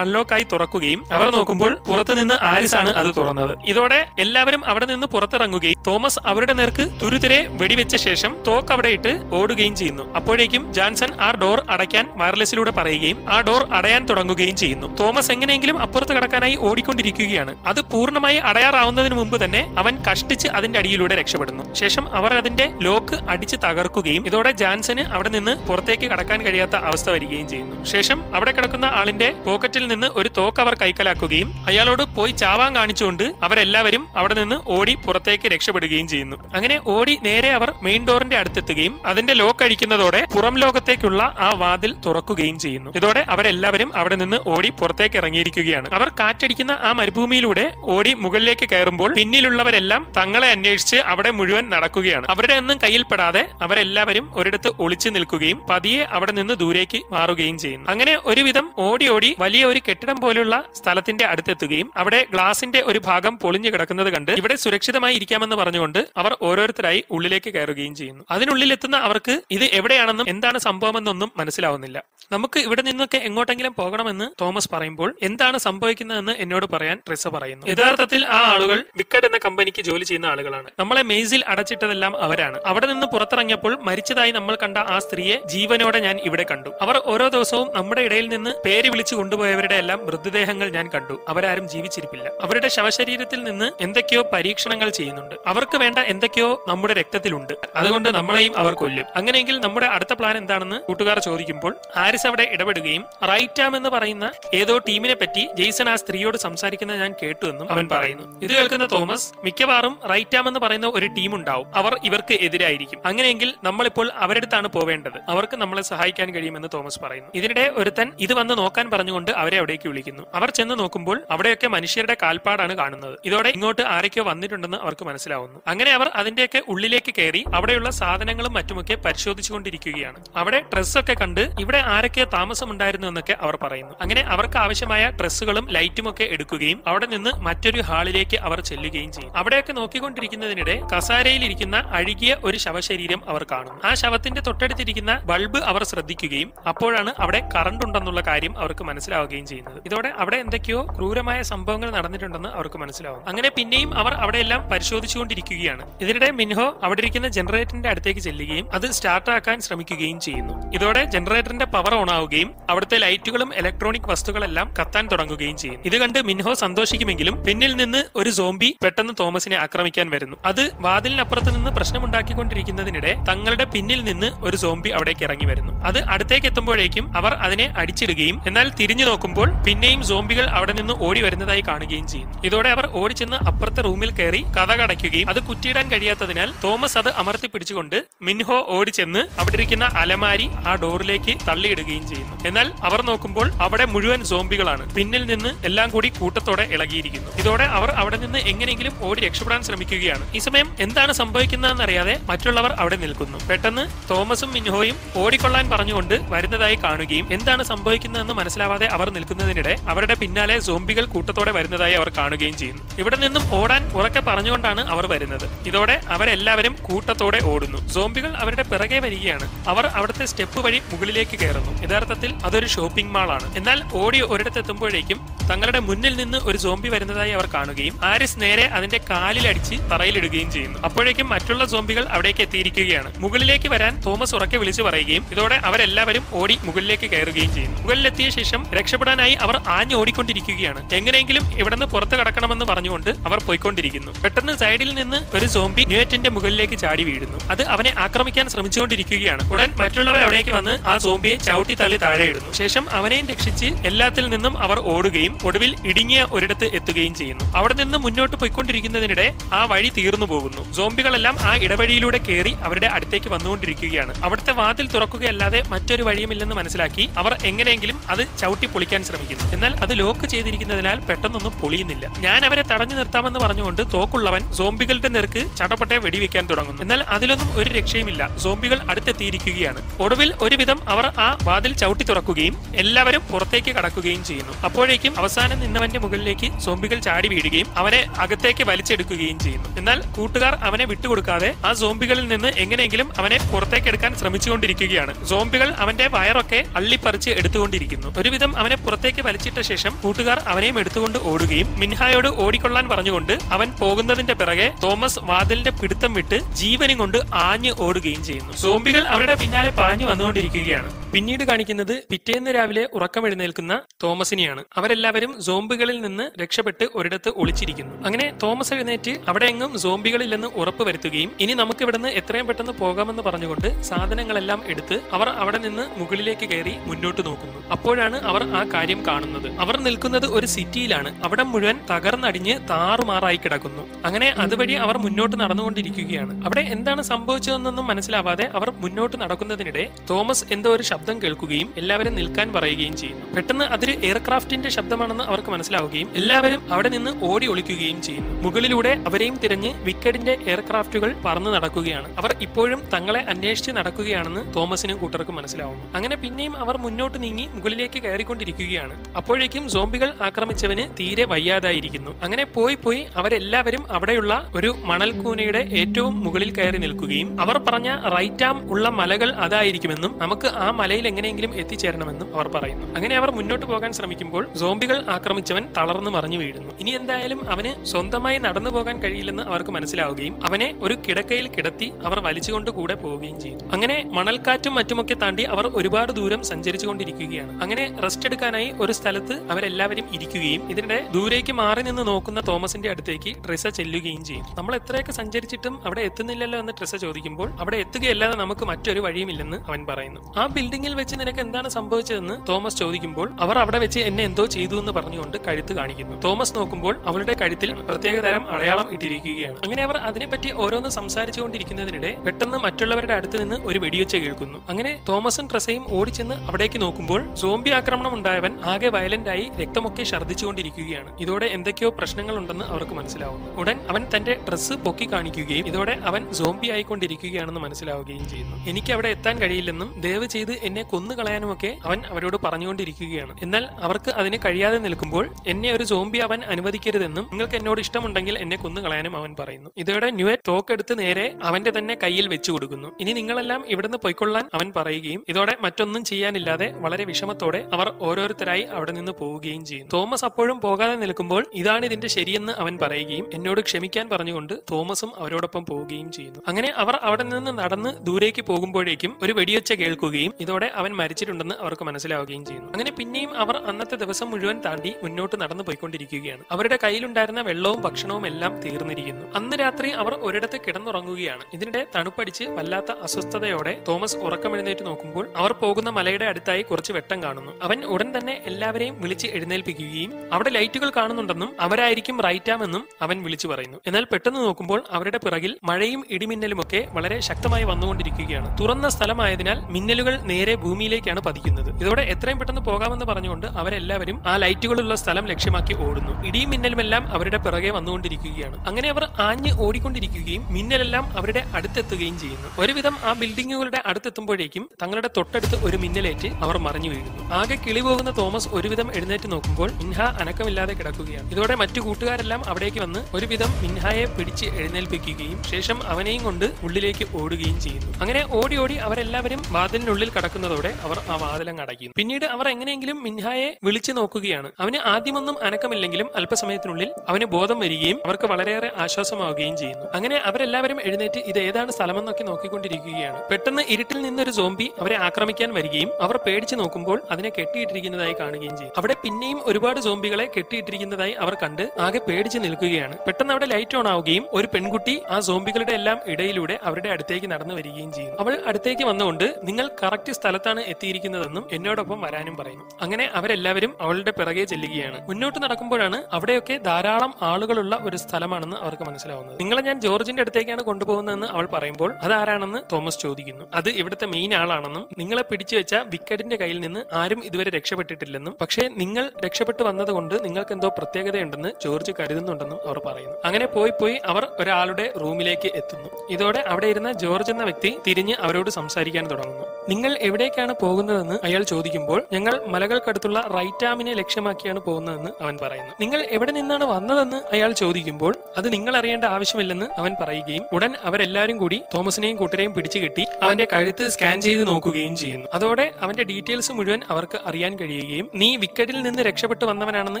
അൺലോക്കായി തുറക്കുകയും അവർ നോക്കുമ്പോൾ പുറത്തു നിന്ന് ആരിസാണ് അത് തുറന്നത്. ഇതോടെ എല്ലാവരും അവിടെ നിന്ന് പുറത്തിറങ്ങുകയും തോമസ് അവരുടെ നേർക്ക് തുരുതിരെ വെടിവെച്ച ശേഷം തോക്ക് അവിടെ ഇട്ട് ഓടുകയും ചെയ്യുന്നു. അപ്പോഴേക്കും ജാൻസൺ ആ ഡോർ അടയ്ക്കാൻ വയർലെസിലൂടെ പറയുകയും ആ ഡോർ അടയാൻ തുടങ്ങുകയും ചെയ്യുന്നു. തോമസ് എങ്ങനെയെങ്കിലും അപ്പുറത്ത് കടക്കാനായി ഓടിക്കൊണ്ടിരിക്കുകയാണ്. അത് പൂർണ്ണമായി അടയാറാവുന്നതിന് മുമ്പ് തന്നെ അവൻ കഷ്ടിച്ച് അതിന്റെ അടിയിലൂടെ രക്ഷപ്പെടുന്നു. ശേഷം അവർ അതിന്റെ ലോക്ക് അടിച്ച് തകർക്കുകയും ഇതോടെ ജാൻസന് അവിടെ നിന്ന് പുറത്തേക്ക് കടക്കാൻ കഴിയാത്ത അവസ്ഥ വരികയും ചെയ്യുന്നു. ശേഷം അവിടെ കിടക്കുന്ന ആളിന്റെ പോക്കറ്റിൽ നിന്ന് ഒരു തോക്ക് അവർ കൈക്കലാക്കുകയും അയാളോട് പോയി ചാവാൻ കാണിച്ചുകൊണ്ട് അവരെല്ലാവരും അവിടെ നിന്ന് ഓടി പുറത്തേക്ക് രക്ഷപ്പെടുകയും ചെയ്യുന്നു. അങ്ങനെ ഓടി നേരെ അവർ മെയിൻ ഡോറിന്റെ അടുത്തെത്തുകയും അതിന്റെ ലോക്ക് അടിക്കുന്നതോടെ പുറം ലോകത്തേക്കുള്ള ആ വാതിൽ തുറക്കുകയും ചെയ്യുന്നു. ഇതോടെ അവരെല്ലാവരും അവിടെ നിന്ന് ഓടി പുറത്തേക്ക് ഇറങ്ങിയിരിക്കുകയാണ്. അവർ കാറ്റടിക്കുന്ന ആ മരുഭൂമിയിലൂടെ ഓടി മുകളിലേക്ക് കയറുമ്പോൾ പിന്നിലുള്ളവരെല്ലാം തങ്ങളെ അന്വേഷിച്ച് അവിടെ മുഴുവൻ നടക്കുകയാണ്. അവരുടെ ഒന്നും കയ്യിൽപ്പെടാതെ അവരെല്ലാവരും ഒരിടത്ത് ഒളിച്ചു നിൽക്കുകയും പതിയെ അവിടെ നിന്ന് ദൂരേക്ക് മാറുകയും ചെയ്യുന്നു. അങ്ങനെ ഒരുവിധം ഓടി ഓടി വലിയ ഒരു കെട്ടിടം പോലുള്ള സ്ഥലത്തിന്റെ അടുത്തെത്തുകയും അവിടെ ഗ്ലാസിന്റെ ഒരു ഭാഗം പൊളിഞ്ഞു കിടക്കുന്നത് കണ്ട് ഇവിടെ സുരക്ഷിതമായി ഇരിക്കാമെന്ന് പറഞ്ഞുകൊണ്ട് അവർ ഓരോരുത്തരായി ഉള്ളിലേക്ക് കയറുകയും ചെയ്യുന്നു. അതിനുള്ളിലെത്തുന്ന അവർക്ക് ഇത് എവിടെയാണെന്നും എന്താണ് സംഭവമെന്നൊന്നും മനസ്സിലാവുന്നില്ല. നമുക്ക് ഇവിടെ നിന്നൊക്കെ എങ്ങോട്ടെങ്കിലും പോകണമെന്ന് തോമസ് പറയുമ്പോൾ എന്താണ് സംഭവിക്കുന്നതെന്ന് എന്നോട് പറയാൻ ട്രിസ പറയുന്നു. യഥാർത്ഥത്തിൽ ആ ആളുകൾ വിക്കറ്റ് എന്ന കമ്പനിക്ക് ജോലി ചെയ്യുന്ന ആളുകളാണ്. നമ്മളെ മെയ്സിൽ അടച്ചിട്ടതെല്ലാം അവരാണ്. അവിടെ നിന്ന് പുറത്തിറങ്ങിയപ്പോൾ മരിച്ചതായി നമ്മൾ കണ്ട ആ സ്ത്രീയെ ജീവനോടെ ഞാൻ ഇവിടെ കണ്ടു. അവർ ഓരോ ദിവസവും നമ്മുടെ ഇടയിൽ നിന്ന് പേര് വിളിച്ചു കൊണ്ടുപോയവരുടെ എല്ലാം മൃതദേഹങ്ങൾ ഞാൻ കണ്ടു. അവരാരും ജീവിച്ചിരിപ്പില്ല. അവരുടെ ശവശരീരത്തിൽ നിന്ന് എന്തൊക്കെയോ പരീക്ഷണങ്ങൾ ചെയ്യുന്നുണ്ട്. അവർക്ക് വേണ്ട എന്തൊക്കെയോ നമ്മുടെ രക്തത്തിലുണ്ട്. അതുകൊണ്ട് നമ്മളെയും അവർ കൊല്ലും. അങ്ങനെയെങ്കിൽ നമ്മുടെ അടുത്ത പ്ലാൻ എന്താണെന്ന് കൂട്ടുകാർ ചോദിക്കുമ്പോൾ ഹാരിസ് അവിടെ ഇടപെടുകയും റൈറ്റ് ആം എന്ന് പറയുന്ന ഏതോ ടീമിനെ പറ്റി ജെയ്സൺ ആ സ്ത്രീയോട് സംസാരിക്കുന്നത് ഞാൻ കേട്ടു എന്നും അവൻ പറയുന്നു. ഇത് കേൾക്കുന്ന തോമസ് മിക്കവാറും റൈറ്റ് ആം എന്ന് പറയുന്ന ഒരു ടീം ഉണ്ടാവും. അവർ ഇവർക്ക് എതിരായിരിക്കും. അങ്ങനെയെങ്കിൽ നമ്മളിപ്പോൾ അവരടുത്താണ് പോവേണ്ടത്. അവർക്ക് നമ്മളെ സഹായിക്കാൻ കഴിയുമെന്ന് തോമസ് പറയുന്നു. ഇതിനിടെ ഒരുത്തൻ ഇത് വന്ന് നോക്കാൻ പറഞ്ഞുകൊണ്ട് അവരെ അവിടേക്ക് വിളിക്കുന്നു. അവർ ചെന്ന് നോക്കുമ്പോൾ അവിടെയൊക്കെ മനുഷ്യരുടെ കാൽപ്പാടാണ് കാണുന്നത്. ഇതോടെ ഇങ്ങോട്ട് ആരൊക്കെയോ വന്നിട്ടുണ്ടെന്ന് അവർക്ക് മനസ്സിലാവുന്നു. അങ്ങനെ അവർ അതിന്റെയൊക്കെ ഉള്ളിലേക്ക് കയറി അവിടെയുള്ള സാധനങ്ങളും മറ്റുമൊക്കെ പരിശോധിച്ചുകൊണ്ടിരിക്കുകയാണ്. അവിടെ ഡ്രസ്സൊക്കെ കണ്ട് ഇവിടെ ആരൊക്കെയോ താമസമുണ്ടായിരുന്നു എന്നൊക്കെ അവർ പറയുന്നു. അങ്ങനെ അവർക്ക് ആവശ്യമായ ഡ്രസ്സുകളും ലൈറ്റും ഒക്കെ എടുക്കുകയും അവിടെ നിന്ന് മറ്റൊരു ഹാളിലേക്ക് അവർ ചെല്ലുകയും ചെയ്യും. അവിടെയൊക്കെ നോക്കിക്കൊണ്ടിരിക്കുന്നതിനിടെ കസാരയിൽ ഇരിക്കുന്ന അഴുകിയ ഒരു ശവശരീരം അവർ കാണുന്നു. ആ ശവത്തിന്റെ തൊട്ടടുത്തിരിക്കുന്ന ബൾബ് അവർ ശ്രദ്ധിക്കുകയും അപ്പോഴാണ് അവിടെ കറണ്ട് ഉണ്ടെന്നുള്ള കാര്യം അവർക്ക് മനസ്സിലാവുകയും ചെയ്യുന്നത്. ഇതോടെ അവിടെ എന്തൊക്കെയോ ക്രൂരമായ സംഭവങ്ങൾ നടന്നിട്ടുണ്ടെന്ന് അവർക്ക് മനസ്സിലാവും. അങ്ങനെ പിന്നെയും അവർ അവിടെയെല്ലാം പരിശോധിച്ചുകൊണ്ടിരിക്കുകയാണ്. ഇതിനിടെ മിൻഹോ അവിടെ ഇരിക്കുന്ന ജനറേറ്ററിന്റെ അടുത്തേക്ക് ചെല്ലുകയും അത് സ്റ്റാർട്ടാക്കാൻ ശ്രമിക്കുകയും ചെയ്യുന്നു. ഇതോടെ ജനറേറ്ററിന്റെ പവർ ഓൺ ആവുകയും അവിടുത്തെ ലൈറ്റുകളും ഇലക്ട്രോണിക് വസ്തുക്കളെല്ലാം കത്താൻ തുടങ്ങുകയും ചെയ്യും. ഇത് കണ്ട് മിൻഹോ സന്തോഷിക്കുമെങ്കിലും പിന്നിൽ നിന്ന് ഒരു സോംബി പെട്ടെന്ന് തോമസിനെ ആക്രമിക്കാൻ വരുന്നു. അത് വാതിലിനപ്പുറത്ത് നിന്ന് പ്രശ്നമുണ്ടാക്കിക്കൊണ്ടിരിക്കുന്നതിനിടെ തങ്ങളുടെ പിന്നിൽ നിന്ന് ഒരു സോംബി അവിടേക്ക് ഇറങ്ങി വരുന്നു. അത് അടുത്തേക്ക് എത്തുമ്പോഴേക്കും അവർ അതിനെ അടിച്ചിടുകയും എന്നാൽ തിരിഞ്ഞു നോക്കുമ്പോൾ പിന്നെയും സോംബികൾ അവിടെ നിന്ന് ഓടി വരുന്നതായി കാണുകയും ചെയ്യും. ഇതോടെ അവർ ഓടിച്ചെന്ന് അപ്പുറത്തെ റൂമിൽ കയറി കതകടയ്ക്കുകയും അത് കുറ്റിയിടാൻ കഴിയാത്തതിനാൽ തോമസ് അത് അമർത്തി പിടിച്ചുകൊണ്ട് മിൻഹോ ഓടിച്ചെന്ന് അവിടെ ഇരിക്കുന്ന അലമാരി ആ ഡോറിലേക്ക് തള്ളിയിടുകയും ചെയ്യുന്നു. എന്നാൽ അവർ നോക്കുമ്പോൾ അവിടെ മുഴുവൻ സോംബികളാണ്. പിന്നിൽ നിന്ന് എല്ലാം കൂടി കൂട്ടത്തോടെ ഇളകിയിരിക്കുന്നു. ഇതോടെ അവർ അവിടെ നിന്ന് എങ്ങനെയെങ്കിലും ഓടി രക്ഷപ്പെടാൻ ശ്രമിക്കുകയാണ്. ഈ സമയം എന്താണ് സംഭവിക്കുന്നതെന്നറിയാതെ മറ്റുള്ളവർ അവിടെ നിൽക്കുന്നു. പെട്ടെന്ന് തോമസും മിൻഹോയും ഓടിക്കൊള്ളാൻ പറഞ്ഞുകൊണ്ട് വരുന്നതായി കാണുകയും എന്താണ് സംഭവിക്കുന്നതെന്ന് മനസ്സിലാവാതെ അവർ നിൽക്കുന്നതിനിടെ അവരുടെ പിന്നാലെ സോംബികൾ കൂട്ടത്തോടെ വരുന്നതായി അവർ കാണുകയും ചെയ്യുന്നു. ഇവിടെ നിന്നും ഓടാൻ ഉറക്കെ പറഞ്ഞുകൊണ്ടാണ് അവർ വരുന്നത്. ഇതോടെ അവരെല്ലാവരും കൂട്ടത്തോടെ ഓടുന്നു. സോംബികൾ അവരുടെ പിറകെ വരികയാണ്. അവർ അവിടുത്തെ സ്റ്റെപ്പ് വഴി മുകളിലേക്ക് കയറുന്നു. യഥാർത്ഥത്തിൽ അതൊരു ഷോപ്പിംഗ് മാളാണ്. എന്നാൽ ഓടി ഒരിടത്തെത്തുമ്പോഴേക്കും തങ്ങളുടെ മുന്നിൽ നിന്ന് ഒരു സോംബി വരുന്നതായി അവർ കാണുകയും ഹാരിസ് നേരെ അതിന്റെ കാലിലടിച്ച് തറയിലിടുകയും ചെയ്യുന്നു. അപ്പോഴേക്കും മറ്റുള്ള സോംബികൾ അവിടേക്ക് എത്തിയിരിക്കുകയാണ്. മുകളിലേക്ക് വരാൻ തോമസ് ഉറക്കെ വിളിച്ചു പറയുകയും ഇതോടെ അവരെല്ലാവരും ഓടി മുകളിലേക്ക് കയറുകയും ചെയ്യുന്നു. മുകളിലെത്തിയ ശേഷം രക്ഷപ്പെടാനായി അവർ ആഞ്ഞോടിക്കൊണ്ടിരിക്കുകയാണ്. എങ്ങനെയെങ്കിലും ഇവിടുന്ന് പുറത്ത് കടക്കണമെന്ന് പറഞ്ഞുകൊണ്ട് അവർ പോയിക്കൊണ്ടിരിക്കുന്നു. പെട്ടെന്ന് സൈഡിൽ നിന്ന് ഒരു സോംബി ന്യൂറ്റിന്റെ മുകളിലേക്ക് ചാടി വീഴുന്നു. അത് അവനെ ആക്രമിക്കാൻ ശ്രമിച്ചുകൊണ്ടിരിക്കുകയാണ്. ഉടൻ മറ്റുള്ളവർ അവിടേക്ക് വന്ന് ആ സോംബിയെ ചവിട്ടി തള്ളി താഴെയിടുന്നു. ശേഷം അവനെയും രക്ഷിച്ച് എല്ലാത്തിൽ നിന്നും അവർ ഓടുകയും ഒടുവിൽ ഇടുങ്ങിയ ഒരിടത്ത് എത്തുകയും ചെയ്യുന്നു. അവിടെ നിന്ന് മുന്നോട്ട് പോയിക്കൊണ്ടിരിക്കുന്നതിനിടെ ആ വഴി തീർന്നു പോകുന്നു. സോംബികളെല്ലാം ആ ഇടവഴിയിലൂടെ കയറി അവരുടെ അടുത്തേക്ക് വന്നുകൊണ്ടിരിക്കുകയാണ്. അവിടുത്തെ വാതിൽ തുറക്കുകയല്ലാതെ മറ്റൊരു വഴിയുമില്ലെന്ന് മനസ്സിലാക്കി അവർ എങ്ങനെയെങ്കിലും അത് ചവിട്ടി പൊളിക്കാൻ ശ്രമിക്കുന്നു. എന്നാൽ അത് ലോക്ക് ചെയ്തിരിക്കുന്നതിനാൽ പെട്ടെന്നൊന്നും പൊളിയുന്നില്ല. ഞാൻ അവരെ തടഞ്ഞു നിർത്താമെന്ന് പറഞ്ഞുകൊണ്ട് തോക്കുള്ളവൻ സോംബികളുടെ നേർക്ക് ചടപട്ടെ വെടിവെക്കാൻ തുടങ്ങുന്നു. എന്നാൽ അതിലൊന്നും ഒരു രക്ഷയുമില്ല. സോംബികൾ അടുത്തെത്തിയിരിക്കുകയാണ്. ഒടുവിൽ ഒരുവിധം അവർ ആ വാതിൽ ചവിട്ടി തുറക്കുകയും എല്ലാവരും പുറത്തേക്ക് കടക്കുകയും ചെയ്യുന്നു. അപ്പോഴേക്കും അവർ അവസാനം നിന്നവന്റെ മുകളിലേക്ക് സോംബികൾ ചാടി വീഴുകയും അവനെ അകത്തേക്ക് വലിച്ചെടുക്കുകയും ചെയ്യുന്നു. എന്നാൽ കൂട്ടുകാർ അവനെ വിട്ടുകൊടുക്കാതെ ആ സോംബികളിൽ നിന്ന് എങ്ങനെയെങ്കിലും അവനെ പുറത്തേക്കെടുക്കാൻ ശ്രമിച്ചുകൊണ്ടിരിക്കുകയാണ്. സോംബികൾ അവന്റെ വയറൊക്കെ അള്ളിപ്പറിച്ച് എടുത്തുകൊണ്ടിരിക്കുന്നു. ഒരുവിധം അവനെ പുറത്തേക്ക് വലിച്ചിട്ട ശേഷം കൂട്ടുകാർ അവനെയും എടുത്തുകൊണ്ട് ഓടുകയും മിൻഹായോട് ഓടിക്കൊള്ളാൻ പറഞ്ഞുകൊണ്ട് അവൻ പോകുന്നതിന്റെ പിറകെ തോമസ് വാതിലിന്റെ പിടുത്തം വിട്ട് ജീവനും കൊണ്ട് ആഞ്ഞ് ഓടുകയും ചെയ്യുന്നു. സോംബികൾ അവരുടെ പിന്നാലെ പാഞ്ഞു വന്നുകൊണ്ടിരിക്കുകയാണ്. പിന്നീട് കാണിക്കുന്നത് പിറ്റേന്ന് രാവിലെ ഉറക്കമെഴുന്നേൽക്കുന്ന തോമസിനെയാണ്. അവരെല്ലാവരും സോംബികളിൽ നിന്ന് രക്ഷപ്പെട്ട് ഒരിടത്ത് ഒളിച്ചിരിക്കുന്നു. അങ്ങനെ തോമസ് എഴുന്നേറ്റ് അവിടെ എങ്ങും സോംബികളില്ലെന്ന് ഉറപ്പ് വരുത്തുകയും ഇനി നമുക്ക് ഇവിടുന്ന് എത്രയും പെട്ടെന്ന് പോകാമെന്ന് പറഞ്ഞുകൊണ്ട് സാധനങ്ങളെല്ലാം എടുത്ത് അവർ അവിടെ നിന്ന് മുകളിലേക്ക് കയറി മുന്നോട്ട് നോക്കുന്നു. അപ്പോഴാണ് അവർ ആ കാര്യം കാണുന്നത്. അവർ നിൽക്കുന്നത് ഒരു സിറ്റിയിലാണ്. അവിടെ മുഴുവൻ തകർന്നടിഞ്ഞ് താറുമാറായി കിടക്കുന്നു. അങ്ങനെ അതുവഴി അവർ മുന്നോട്ട് നടന്നുകൊണ്ടിരിക്കുകയാണ്. അവിടെ എന്താണ് സംഭവിച്ചതെന്നൊന്നും മനസ്സിലാവാതെ അവർ മുന്നോട്ട് നടക്കുന്നതിനിടെ തോമസ് എന്തോ ഒരു ശബ്ദം കേൾക്കുകയും എല്ലാവരും നിൽക്കാൻ പറയുകയും ചെയ്യുന്നു. പെട്ടെന്ന് അതൊരു എയർക്രാഫ്റ്റിന്റെ ശബ്ദമാണെന്ന് അവർക്ക് മനസ്സിലാവുകയും എല്ലാവരും അവിടെ നിന്ന് ഓടി ഒളിക്കുകയും ചെയ്യുന്നു. മുകളിലൂടെ അവരെയും തിരഞ്ഞ് വിക്കറ്റിന്റെ എയർക്രാഫ്റ്റുകൾ പറന്നു നടക്കുകയാണ്. അവർ ഇപ്പോഴും തങ്ങളെ അന്വേഷിച്ച് നടക്കുകയാണെന്ന് തോമസിനും കൂട്ടർക്കും മനസ്സിലാവുന്നു. അങ്ങനെ പിന്നെയും അവർ മുന്നോട്ട് നീങ്ങി മുകളിലേക്ക് കയറിക്കൊണ്ടിരിക്കുകയാണ്. അപ്പോഴേക്കും സോംബികൾ ആക്രമിച്ചവന് തീരെ വയ്യാതായിരിക്കുന്നു. അങ്ങനെ പോയി പോയി അവരെല്ലാവരും അവിടെയുള്ള ഒരു മണൽക്കൂനയുടെ ഏറ്റവും മുകളിൽ കയറി നിൽക്കുകയും അവർ പറഞ്ഞ റൈറ്റ് ആം ഉള്ള മലകൾ അതായിരിക്കുമെന്നും നമുക്ക് ആ മലയിൽ എങ്ങനെയെങ്കിലും എത്തിച്ചേരണമെന്നും അവർ പറയുന്നു. അങ്ങനെ അവർ മുന്നോട്ട് പോകാൻ ശ്രമിക്കുമ്പോൾ സോംബികൾ ആക്രമിച്ചവൻ തളർന്നു മറിഞ്ഞു വീഴുന്നു. ഇനി എന്തായാലും അവന് സ്വന്തമായി നടന്നു പോകാൻ കഴിയില്ലെന്ന് അവർക്ക് മനസ്സിലാവുകയും അവനെ ഒരു കിടക്കയിൽ കിടത്തി അവർ വലിച്ചുകൊണ്ട് കൂടെ പോവുകയും ചെയ്യും. അങ്ങനെ മണൽക്കാറ്റും മറ്റുമൊക്കെ താണ്ടി അവർ ഒരുപാട് ദൂരം സഞ്ചരിച്ചുകൊണ്ടിരിക്കുകയാണ്. അങ്ങനെ റെസ്റ്റ് എടുക്കാനായി ഒരു സ്ഥലത്ത് അവരെല്ലാവരും ഇരിക്കുകയും ഇതിനിടെ ദൂരേക്ക് മാറി നിന്ന് നോക്കുന്ന തോമസിന്റെ അടുത്തേക്ക് ട്രിസ ചെല്ലുകയും ചെയ്യും. നമ്മൾ എത്രയൊക്കെ സഞ്ചരിച്ചിട്ടും അവിടെ എത്തുന്നില്ലല്ലോ എന്ന് ട്രിസ ചോദിക്കുമ്പോൾ അവിടെ എത്തുകയല്ലാതെ നമുക്ക് മറ്റൊരു വഴിയുമില്ലെന്ന് അവൻ പറയുന്നു. ആ ബിൽഡിങ്ങിൽ വെച്ച് നിനക്ക് എന്താണ് സംഭവിച്ചതെന്ന് തോമസ് ചോദിക്കുമ്പോൾ അവർ അവിടെ വെച്ച് എന്നെ എന്തോ ചെയ്തു എന്ന് പറഞ്ഞുകൊണ്ട് കഴുത്ത് കാണിക്കുന്നു. തോമസ് നോക്കുമ്പോൾ അവളുടെ കഴുത്തിൽ പ്രത്യേക തരം അടയാളം ഇട്ടിരിക്കുകയാണ്. അങ്ങനെ അവർ അതിനെപ്പറ്റി ഓരോന്ന് സംസാരിച്ചു കൊണ്ടിരിക്കുന്നതിനിടെ പെട്ടെന്ന് മറ്റുള്ളവരുടെ അടുത്ത് നിന്ന് ഒരു വെടിയൊച്ച കേൾക്കുന്നു. അങ്ങനെ തോമസും ട്രസയും ഓടിച്ചെന്ന് അവിടേക്ക് നോക്കുമ്പോൾ സോംബി ആക്രമണം ഉണ്ടായവൻ ആകെ വയലന്റ് ആയി രക്തമൊക്കെ ഛർദ്ദിച്ചുകൊണ്ടിരിക്കുകയാണ്. ഇതോടെ എന്തൊക്കെയോ പ്രശ്നങ്ങൾ ഉണ്ടെന്ന് അവർക്ക് മനസ്സിലാവുന്നു. ഉടൻ അവൻ തന്റെ ഡ്രസ്സ് പൊക്കി കാണിക്കുകയും ഇതോടെ അവൻ സോംബി ആയിക്കൊണ്ടിരിക്കുകയാണെന്ന് മനസ്സിലാവുകയും ചെയ്യുന്നു. എനിക്ക് അവിടെ എത്താൻ കഴിയില്ലെന്നും ദയവ് ചെയ്ത് എന്നെ കൊന്നുകളയാനുമൊക്കെ അവൻ അവരോട് പറഞ്ഞുകൊണ്ടിരിക്കുകയാണ്. എന്നാൽ അവർക്ക് അതിന് കഴിയാതെ നിൽക്കുമ്പോൾ എന്നെ ഒരു സോംബി അവൻ അനുവദിക്കരുതെന്നും നിങ്ങൾക്ക് എന്നോട് ഇഷ്ടമുണ്ടെങ്കിൽ എന്നെ കൊന്നുകളയാനും അവൻ പറയുന്നു. ഇതോടെ ന്യൂ തോക്കെടുത്ത് നേരെ അവന്റെ തന്നെ കയ്യിൽ വെച്ചു കൊടുക്കുന്നു. ഇനി നിങ്ങളെല്ലാം ഇവിടുന്ന് പൊയ്ക്കൊള്ളാൻ അവൻ പറയുകയും ഇതോടെ മറ്റൊന്നും ചെയ്യാനില്ലാതെ വളരെ വിഷമത്തോടെ അവർ ഓരോരുത്തരായി അവിടെ നിന്ന് പോവുകയും ചെയ്യും. തോമസ് അപ്പോഴും പോകാതെ നിൽക്കുമ്പോൾ ഇതാണ് ഇതിന്റെ ശരിയെന്ന് അവൻ പറയുകയും എന്നോട് ക്ഷമിക്കാൻ പറഞ്ഞുകൊണ്ട് തോമസും അവരോടൊപ്പം പോവുകയും ചെയ്യുന്നു. അങ്ങനെ അവർ അവിടെ നിന്ന് നടന്ന് ദൂരേക്ക് പോകുമ്പോഴേക്കും ഒരു വെടിയൊച്ച കേൾക്കുകയും ഇതോടെ അവൻ മരിച്ചിട്ടുണ്ടെന്ന് അവർക്ക് മനസ്സിലാവുകയും ചെയ്യുന്നു. അങ്ങനെ പിന്നെയും അവർ അന്നത്തെ ദിവസം മുഴുവൻ താണ്ടി മുന്നോട്ട് നടന്നു പോയിക്കൊണ്ടിരിക്കുകയാണ്. അവരുടെ കയ്യിലുണ്ടായിരുന്ന വെള്ളവും ഭക്ഷണവും എല്ലാം തീർന്നിരിക്കുന്നു. അന്ന് രാത്രി അവർ ഒരിടത്ത് കിടന്നുറങ്ങുകയാണ്. ഇതിനിടെ തണുപ്പടിച്ച് വല്ലാത്ത അസ്വസ്ഥതയോടെ തോമസ് ഉറക്കമെഴുന്നേറ്റ് നോക്കുമ്പോൾ അവർ പോകുന്ന മലയുടെ അടുത്തായി കുറച്ച് വെട്ടം കാണുന്നു. അവൻ ഉടൻ തന്നെ എല്ലാവരെയും വിളിച്ച് എഴുന്നേൽപ്പിക്കുകയും അവിടെ ലൈറ്റുകൾ കാണുന്നുണ്ടെന്നും അവരായിരിക്കും റൈറ്റാമെന്നും അവൻ വിളിച്ചു പറയുന്നു. എന്നാൽ പെട്ടെന്ന് നോക്കുമ്പോൾ അവരുടെ പിറകിൽ മഴയും ഇടിമിന്നലുമൊക്കെ വളരെ ശക്തമായി വന്നുകൊണ്ടിരിക്കുകയാണ്. തുറന്ന സ്ഥലമായതിനാൽ മിന്നലുകൾ നേരെ ഭൂമിയിലേക്കാണ് പതിക്കുന്നത്. ഇതോടെ എത്രയും പെട്ടെന്ന് പോകാമെന്ന് പറഞ്ഞുകൊണ്ട് അവരെല്ലാവരും ആ ലൈറ്റുകളുള്ള സ്ഥലം ലക്ഷ്യമാക്കി ഓടുന്നു. ഇടിയും മിന്നലുമെല്ലാം അവരുടെ പിറകെ വന്നുകൊണ്ടിരിക്കുകയാണ്. അങ്ങനെ അവർ ആഞ്ഞ് ഓടിക്കൊണ്ടിരിക്കുകയും മിന്നലെല്ലാം അവരുടെ അടുത്തെത്തുകയും ചെയ്യുന്നു. ഒരുവിധം ആ ബിൽഡിങ്ങുകളുടെ അടുത്തെത്തുമ്പോഴേക്കും തങ്ങളുടെ തൊട്ടടുത്ത് ഒരു മിന്നലേറ്റ് അവർ മറിഞ്ഞു വീഴുന്നു. ആകെ കിളി പോകുന്ന തോമസ് ഒരുവിധം എഴുന്നേറ്റ് നോക്കുമ്പോൾ മിൻഹ അനക്കമില്ലാതെ കിടക്കുകയാണ്. ഇതോടെ മറ്റു കൂട്ടുകാരെല്ലാം അവിടേക്ക് വന്ന് ഒരുവിധം മിൻഹായെ പിടിച്ച് എഴുന്നേൽപ്പിക്കുകയും ശേഷം അവനെയും കൊണ്ട് ഉള്ളിലേക്ക് ഓടുകയും ചെയ്യുന്നു. അങ്ങനെ ഓടി ഓടി അവരെല്ലാവരും വാതിലിനുള്ളിൽ കടക്കുന്നതോടെ അവർ ആ വാതിലങ്ങ് അടയ്ക്കുന്നു. പിന്നീട് അവർ എങ്ങനെയെങ്കിലും മിൻഹായെ വിളിച്ചു നോക്കുകയാണ്. അവന് ആദ്യമൊന്നും അനക്കമില്ലെങ്കിലും അല്പസമയത്തിനുള്ളിൽ അവന് ബോധം വരികയും അവർക്ക് വളരെയേറെ ആശ്വാസമാവുകയും ചെയ്യുന്നു. അങ്ങനെ അവരെല്ലാവരും എഴുന്നേറ്റ് ഇത് ഏതാണ് സ്ഥലമെന്നൊക്കെ നോക്കിക്കൊണ്ടിരിക്കുകയാണ്. പെട്ടെന്ന് ഇരുട്ടിൽ നിന്നൊരു സോംബി അവരെ ആക്രമിക്കാൻ വരികയും അവർ പേടിച്ചു നോക്കുമ്പോൾ അതിനെ കെട്ടിയിട്ടിരിക്കുന്നതായി കാണുകയും ചെയ്യും. അവിടെ പിന്നെയും ഒരുപാട് സോംബികളെ കെട്ടിയിട്ടിരിക്കുന്നതായി അവർ കണ്ട് ആകെ പേടിച്ചു നിൽക്കുകയാണ്. പെട്ടെന്ന് അവിടെ ലൈറ്റ് ഓൺ ആവുകയും ഒരു പെൺകുട്ടി ആ സോംബികളുടെ എല്ലാം ഇടയിലൂടെ അവരുടെ അടുത്തേക്ക് നടന്നു വരികയും ചെയ്യും. അവൾ അടുത്തേക്ക് വന്നുകൊണ്ട് നിങ്ങൾ കറക്റ്റ് സ്ഥലത്താണ് എത്തിയിരിക്കുന്നതെന്നും എന്നോടൊപ്പം വരാനും പറയുന്നു. അങ്ങനെ അവരെല്ലാവരും അവളുടെ പിറകെ ചെല്ലുകയാണ്. മുന്നോട്ട് നടക്കുമ്പോഴാണ് അവിടെയൊക്കെ ധാരാളം ആളുകളുള്ള ഒരു സ്ഥലമാണെന്ന് അവർക്ക് മനസ്സിലാവുന്നത്. നിങ്ങളെ ഞാൻ ജോർജിന്റെ അടുത്തേക്കാണ് കൊണ്ടുപോകുന്നതെന്ന് അവൾ പറയുമ്പോൾ അതാരാണെന്ന് തോമസ് ചോദിക്കുന്നു. അത് ഇവിടുത്തെ മെയിൻ ആളാണെന്നും നിങ്ങളെ പിടിച്ചു വെച്ച വിക്കറ്റിന്റെ കയ്യിൽ നിന്ന് ആരും ഇതുവരെ രക്ഷപ്പെട്ടിട്ടില്ലെന്നും പക്ഷേ നിങ്ങൾ രക്ഷപ്പെട്ടു വന്നത് കൊണ്ട് നിങ്ങൾക്ക് എന്തോ പ്രത്യേകതയുണ്ടെന്ന് ജോർജ് കരുതുന്നുണ്ടെന്നും അവർ പറയുന്നു. അങ്ങനെ പോയി പോയി അവർ ഒരാളുടെ റൂമിലേക്ക് എത്തുന്നു. ഇതോടെ അവിടെ ഇരുന്ന ജോർജ് എന്ന വ്യക്തി തിരിഞ്ഞ് അവരോട് സംസാരിക്കാൻ തുടങ്ങുന്നു. നിങ്ങൾ എവിടേക്കാണ് പോകുന്നതെന്ന് അയാൾ ചോദിക്കുമ്പോൾ ഞങ്ങൾ മലകൾക്കടുത്തുള്ള റൈറ്റ് ആമിനെ ലക്ഷ്യമാക്കിയാണ് പോകുന്നതെന്ന് അവൻ പറയുന്നു. നിങ്ങൾ എവിടെ നിന്നാണ് വന്നതെന്ന് അയാൾ ചോദിക്കുമ്പോൾ അത് നിങ്ങൾ അറിയേണ്ട ആവശ്യമില്ലെന്ന് അവൻ പറയുകയും ഉടൻ അവരെല്ലാവരും കൂടി തോമസിനെയും കൂട്ടരെയും പിടിച്ചുകെട്ടി അവന്റെ കഴുത്ത് സ്കാൻ ചെയ്ത് നോക്കുകയും ചെയ്യുന്നു. അതോടെ അവന്റെ ഡീറ്റെയിൽസ് മുഴുവൻ അവർക്ക് അറിയാൻ കഴിയുകയും നീ വിക്കറ്റിൽ നിന്ന് രക്ഷപ്പെട്ടു വന്നവനാണെന്ന്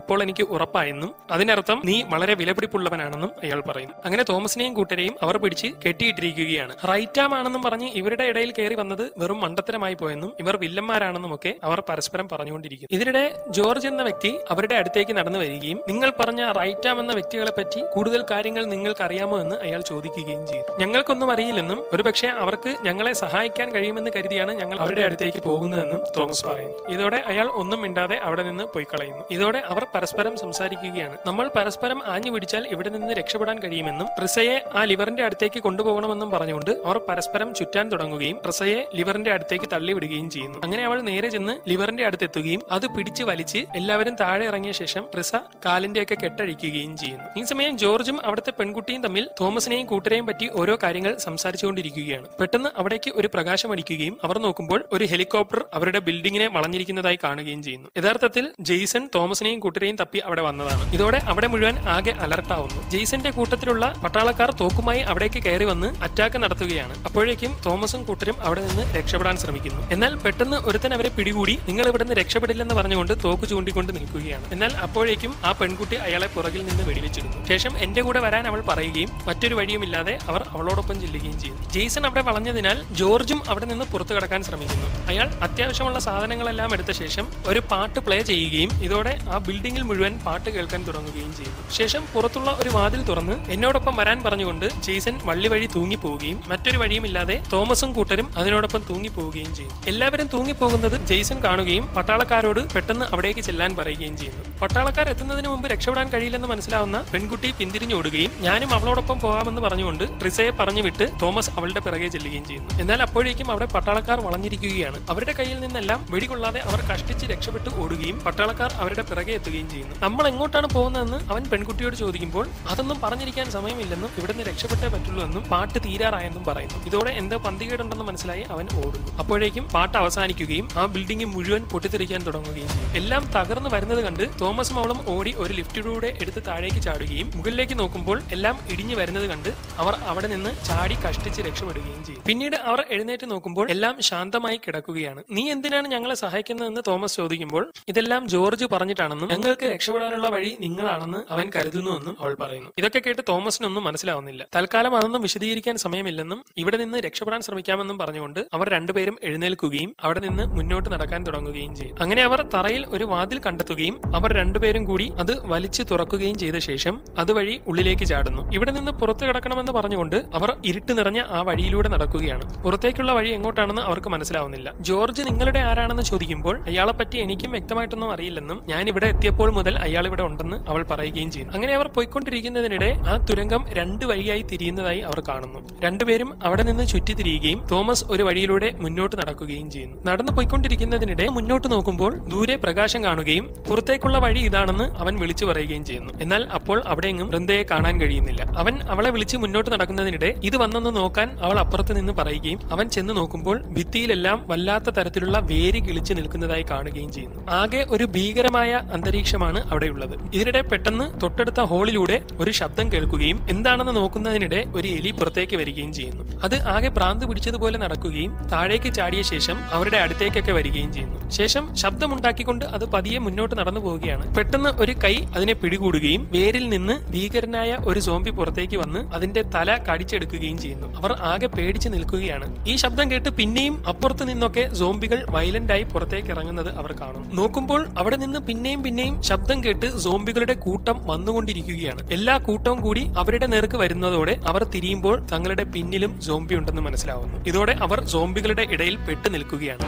ഇപ്പോൾ എനിക്ക് ഉറപ്പായെന്നും അതിനർത്ഥം നീ വളരെ വിലപിടിപ്പുള്ളവനാണെന്നും അയാൾ പറയുന്നു. അങ്ങനെ തോമസിനെയും കൂട്ടരെയും അവർ പിടിച്ച് കെട്ടിയിട്ടിരിക്കുകയാണ്. റൈറ്റ് ആം ആണെന്നും പറഞ്ഞ് ഇവരുടെ ഇടയിൽ കയറി വന്നത് വെറും മണ്ടത്തരമായി പോയെന്നും ഇവർ വില്ലന്മാരാണെന്നും ഒക്കെ അവർ പരസ്പരം പറഞ്ഞുകൊണ്ടിരിക്കുന്നു. ഇതിനിടെ ജോർജ് എന്ന വ്യക്തി അവരുടെ അടുത്തേക്ക് നടന്നു വരികയും നിങ്ങൾ പറഞ്ഞ റൈറ്റ് ആം എന്ന വ്യക്തികളെ പറ്റി കൂടുതൽ കാര്യങ്ങൾ നിങ്ങൾക്ക് അറിയാമോ എന്ന് അയാൾ ചോദിക്കുകയും ചെയ്തു. ഞങ്ങൾക്കൊന്നും അറിയില്ലെന്നും ഒരുപക്ഷെ അവർക്ക് ഞങ്ങളെ സഹായിക്കാൻ കഴിയുമെന്ന് കരുതിയാണ് ഞങ്ങൾ അവരുടെ അടുത്തേക്ക് പോകുന്നതെന്നും തോമസ് പറയുന്നു. ഇതോടെ അയാൾ ഒന്നും മിണ്ടാതെ അവിടെ നിന്ന് പോയി കളയുന്നു. ഇതോടെ അവർ പരസ്പരം സംസാരിക്കുകയാണ്. നമ്മൾ പരസ്പരം ആഞ്ഞു പിടിച്ചാൽ ഇവിടെ നിന്ന് രക്ഷപ്പെടാൻ കഴിയുമെന്നും റിസയെ ആ ലിവറിന്റെ അടുത്തേക്ക് കൊണ്ടുപോകണമെന്നും പറഞ്ഞുകൊണ്ട് അവർ പരസ്പരം ചുറ്റാൻ തുടങ്ങുകയും റിസയെ ലിവറിന്റെ അടുത്തേക്ക് തള്ളിവിടുകയും ചെയ്യുന്നു. അങ്ങനെ അവൾ നേരെ ചെന്ന് ലിവറിന്റെ അടുത്തെത്തുകയും അത് പിടിച്ചു വലിച്ച് എല്ലാവരും താഴെ ഇറങ്ങിയ ശേഷം റിസ കാലിന്റെ ഒക്കെ കെട്ടഴിക്കുകയും ചെയ്യുന്നു. ഈ സമയം ജോർജും അവിടുത്തെ പെൺകുട്ടിയും തമ്മിൽ തോമസിനെയും കൂട്ടരെയും പറ്റി ഓരോ കാര്യങ്ങൾ സംസാരിച്ചുകൊണ്ടിരിക്കുകയാണ്. പെട്ടെന്ന് അവിടേക്ക് ഒരു പ്രകാശം അടിക്കുകയും അവർ നോക്കുമ്പോൾ ഒരു ഹെലികോപ്റ്റർ അവരുടെ ബിൽഡിങ്ങിനെ വളഞ്ഞിരിക്കുന്നതായി കാണുകയും ചെയ്യുന്നു. യഥാർത്ഥത്തിൽ ജെയ്സൺ തോമസിനെയും കൂട്ടരെയും തപ്പി അവിടെ വന്നതാണ്. ഇതോടെ അവിടെ മുഴുവൻ ആകെ അലർട്ടാവുന്നു. ജെയ്സന്റെ കൂട്ടത്തിലുള്ള പട്ടാളക്കാർ തോക്കുമായി അവിടേക്ക് കയറി വന്ന് അറ്റാക്ക് നടത്തുകയാണ്. അപ്പോഴേക്കും തോമസും കൂട്ടരും അവിടെ നിന്ന് രക്ഷപ്പെടാൻ ശ്രമിക്കുന്നു. എന്നാൽ പെട്ടെന്ന് ഒരുത്തൻ അവരെ പിടികൂടി നിങ്ങൾ ഇവിടുന്ന് രക്ഷപ്പെടില്ലെന്ന് പറഞ്ഞുകൊണ്ട് തോക്ക് ചൂണ്ടിക്കൊണ്ട് നിൽക്കുകയാണ്. എന്നാൽ അപ്പോഴേക്കും ആ പെൺകുട്ടി അയാളെ പുറകിൽ നിന്ന് വെടിവെച്ചിരുന്നു. ശേഷം എന്റെ കൂടെ വരാൻ അവൾ പറയുകയും മറ്റൊരു വഴിയുമില്ലാതെ അവർ അവളോടൊപ്പം ചെല്ലുകയും ചെയ്യും. ജെയ്സൺ അവിടെ വളഞ്ഞതിനാൽ ജോർജും അവിടെ നിന്ന് പുറത്തു കടക്കാൻ ശ്രമിക്കുന്നു. അയാൾ അത്യാവശ്യമുള്ള സാധനങ്ങളെല്ലാം എടുത്ത ശേഷം ഒരു പാട്ട് പ്ലേ ചെയ്യുകയും ഇതോടെ ആ ബിൽഡിംഗിൽ മുഴുവൻ പാട്ട് കേൾക്കാൻ തുടങ്ങുകയും ചെയ്യുന്നു. ശേഷം പുറത്തുള്ള ഒരു വാതിൽ തുറന്ന് എന്നോടൊപ്പം വരാൻ പറഞ്ഞുകൊണ്ട് ജെയ്സൺ വള്ളി വഴി തൂങ്ങിപ്പോവുകയും മറ്റൊരു വഴിയുമില്ലാതെ തോമസും കൂട്ടരും അതിനോടൊപ്പം തൂങ്ങിപ്പോവുകയും ചെയ്യും. എല്ലാവരും തൂങ്ങിപ്പോകുന്നത് ജെയ്സൺ കാണുകയും പട്ടാളക്കാരോട് പെട്ടെന്ന് അവിടേക്ക് ചെല്ലാൻ പറയുകയും ചെയ്യുന്നു. പട്ടാളക്കാർ എത്തുന്നതിന് മുമ്പ് രക്ഷപ്പെടാൻ കഴിയില്ലെന്ന് മനസ്സിലാവുന്ന പെൺകുട്ടി പിന്തിരിഞ്ഞോടുകയും ഞാനും അവളോടൊപ്പം പോകാമെന്ന് പറഞ്ഞുകൊണ്ട് ട്രിസയെ പറഞ്ഞു വിട്ട് തോമസ് അവളുടെ പിറകെ ചെല്ലുകയും ചെയ്യുന്നു. എന്നാൽ അപ്പോഴേക്കും അവിടെ പട്ടാളക്കാർ വളഞ്ഞിരിക്കുകയാണ്. അവരുടെ കയ്യിൽ നിന്നെല്ലാം വെടികൊള്ളാതെ അവർ കഷ്ടിച്ച് രക്ഷപ്പെട്ട് ഓടുകയും പട്ടാളക്കാർ അവരുടെ പിറകെ എത്തുകയും ചെയ്യുന്നു. നമ്മൾ എങ്ങോട്ടാണ് പോകുന്നതെന്ന് അവൻ പെൺകുട്ടിയോട് ചോദിക്കുമ്പോൾ അതൊന്നും പറഞ്ഞിരിക്കാൻ സമയമില്ലെന്നും ഇവിടുന്ന് രക്ഷപ്പെട്ടേ പറ്റുള്ളൂ എന്നും പാട്ട് തീരാറായെന്നും പറയുന്നു. ഇതോടെ എന്തോ പന്തികേടുണ്ടെന്ന് മനസ്സിലായി അവൻ ഓടുന്നു. അപ്പോഴേക്കും പാട്ട് അവസാനിക്കുകയും ആ ബിൽഡിംഗ് മുഴുവൻ പൊട്ടിത്തെറിക്കാൻ തുടങ്ങുകയും ചെയ്യും. എല്ലാം തകർന്നു വരുന്നത് കണ്ട് തോമസും അവളും ഓടി ഒരു ലിഫ്റ്റിലൂടെ എടുത്ത് താഴേക്ക് ചാടുകയും മുകളിലേക്ക് നോക്കുമ്പോൾ എല്ലാം ഇടിഞ്ഞു വരുന്നത് കണ്ട് അവർ അവിടെ നിന്ന് ചാടി കഷ്ടിച്ച് രക്ഷപ്പെടുകയും ചെയ്യും. പിന്നീട് അവർ എഴുന്നേറ്റ് നോക്കുമ്പോൾ എല്ലാം ശാന്തമായി കിടക്കുകയാണ്. നീ എന്തിനാണ് ഞങ്ങളെ സഹായിക്കുന്നതെന്ന് തോമസ് ചോദിക്കുമ്പോൾ ഇതെല്ലാം ജോർജ് പറഞ്ഞിട്ടാണെന്നും ഞങ്ങൾക്ക് രക്ഷപ്പെടാനുള്ള വഴി നിങ്ങളാണെന്ന് അവൻ കരുതുന്നുവെന്നും അവൾ പറയുന്നു. ഇതൊക്കെ കേട്ട് തോമസിനൊന്നും മനസ്സിലാവുന്നില്ല. തൽക്കാലം അതൊന്നും വിശദീകരിക്കാൻ സമയമില്ലെന്നും ഇവിടെ നിന്ന് രക്ഷപ്പെടാൻ ശ്രമിക്കാമെന്നും പറഞ്ഞുകൊണ്ട് അവർ രണ്ടുപേരും എഴുന്നേൽക്കുകയും അവിടെ നിന്ന് മുന്നോട്ട് നടക്കാൻ തുടങ്ങുകയും ചെയ്യും. അങ്ങനെ അവർ തറയിൽ ഒരു വാതിൽ കണ്ടെത്തുകയും അവർ രണ്ടുപേരും കൂടി അത് വലിച്ചു തുറക്കുകയും ചെയ്ത ശേഷം അതുവഴി ഉള്ളിലേക്ക് ചാടുന്നു. ഇവിടെ നിന്ന് പുറത്തു കിടക്കണമെന്ന് പറഞ്ഞുകൊണ്ട് അവർ ഇരുട്ട് നിറഞ്ഞ ആ വഴിയിലൂടെ നടക്കുകയാണ്. പുറത്തേക്കുള്ള വഴി എങ്ങോട്ടാണെന്ന് അവർക്ക് മനസ്സിലാവുന്നില്ല. ജോർജ് നിങ്ങളുടെ ആരാണെന്ന് ചോദിക്കുമ്പോൾ അയാളെ പറ്റി എനിക്കും വ്യക്തമായിട്ടൊന്നും അറിയില്ലെന്നും ഞാൻ ഇവിടെ എത്തിയപ്പോൾ മുതൽ അയാൾ ഇവിടെ ഉണ്ടെന്ന് അവൾ പറയുകയും ചെയ്യും. അങ്ങനെ അവർ പോയിക്കൊണ്ടിരിക്കുന്നതിനിടെ ആ തുരങ്കം രണ്ട് വഴിയായി തിരിയുന്നതായി അവർ കാണുന്നു. രണ്ടുപേരും അവിടെ നിന്ന് ചുറ്റിത്തിരിയുകയും തോമസ് ഒരു വഴിയിലൂടെ മുന്നോട്ട് നടക്കുകയും ചെയ്യുന്നു. നടന്നു പോയിക്കൊണ്ടിരിക്കുന്നതിനിടെ മുന്നോട്ട് നോക്കുമ്പോൾ ദൂരെ പ്രകാശം കാണുകയും പുറത്തേക്കുള്ള വഴി ഇതാണെന്ന് അവൻ വിളിച്ചു പറയുകയും ചെയ്യുന്നു. എന്നാൽ അപ്പോൾ അവിടെയെങ്ങും വൃന്ദയെ കാണാൻ കഴിയുന്നില്ല. അവൻ അവളെ വിളിച്ച് മുന്നോട്ട് നടക്കുന്നതിനിടെ ഇത് വന്നെന്ന് നോക്കാൻ അവൾ അപ്പുറത്ത് നിന്ന് പറയുകയും അവൻ ചെന്ന് നോക്കുമ്പോൾ ഭിത്തിയിലെല്ലാം വല്ലാത്ത തരത്തിലുള്ള വേരി കിളിച്ച് നിൽക്കുന്നതായി കാണുകയും ചെയ്യുന്നു. ആകെ ഒരു ഭീകരമായ അന്തരീക്ഷമാണ് അവിടെയുള്ളത്. ഇതിനിടെ പെട്ടെന്ന് തൊട്ടടുത്ത ഹോളിലൂടെ ഒരു ശബ്ദം കേൾക്കുകയും എന്താണെന്ന് നോക്കുന്നതിനിടെ ഒരു എലി പുറത്തേക്ക് വരികയും ചെയ്യുന്നു. അത് ആകെ ഭ്രാന്ത് പിടിച്ചതുപോലെ നടക്കുകയും താഴേക്ക് ചാടിയ ശേഷം അവരുടെ അടുത്തേക്കൊക്കെ വരികയും ചെയ്യുന്നു. ശേഷം ശബ്ദമുണ്ടാക്കിക്കൊണ്ട് അത് പതിയെ മുന്നോട്ട് നടന്നു പോവുകയാണ്. പെട്ടെന്ന് ഒരു കൈ അതിനെ പിടികൂടുകയും വേരിൽ നിന്ന് ഭീകരനായ ഒരു സോംബി പുറത്തേക്ക് വന്ന് അതിന്റെ തല കടിച്ചെടുക്കുകയും ചെയ്യുന്നു. അവർ ആകെ പേടിച്ച് നിൽക്കുകയാണ്. ഈ ശബ്ദം കേട്ട് പിന്നെയും അപ്പുറത്ത് നിന്നൊക്കെ സോംബികൾ വയലന്റ് ആയി പുറത്തേക്ക് ഇറങ്ങുന്നത് അവർ കാണും. നോക്കുമ്പോൾ അവിടെ നിന്ന് പിന്നെയും പിന്നെയും ശബ്ദം കേട്ട് സോംബികളുടെ കൂട്ടം വന്നുകൊണ്ടിരിക്കുകയാണ്. എല്ലാ കൂട്ടവും കൂടി അവരുടെ നേർക്ക് വരുന്നതോടെ അവർ തിരിയുമ്പോൾ തങ്ങളുടെ പിന്നിലും സോംബി ഉണ്ടെന്ന് മനസ്സിലാവുന്നു. ഇതോടെ അവർ സോംബികളുടെ ഇടയിൽ പെട്ടു നിൽക്കുകയാണ്.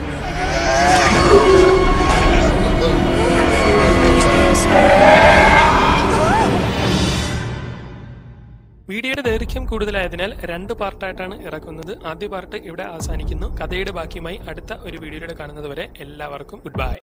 വീഡിയോയുടെ ദൈർഘ്യം കൂടുതലായതിനാൽ രണ്ട് പാർട്ടായിട്ടാണ് ഇറക്കുന്നത്. ആദ്യ പാർട്ട് ഇവിടെ അവസാനിക്കുന്നു. കഥയുടെ ബാക്കിയുമായി അടുത്ത ഒരു വീഡിയോയിലൂടെ കാണുന്നതുവരെ എല്ലാവർക്കും ഗുഡ് ബൈ.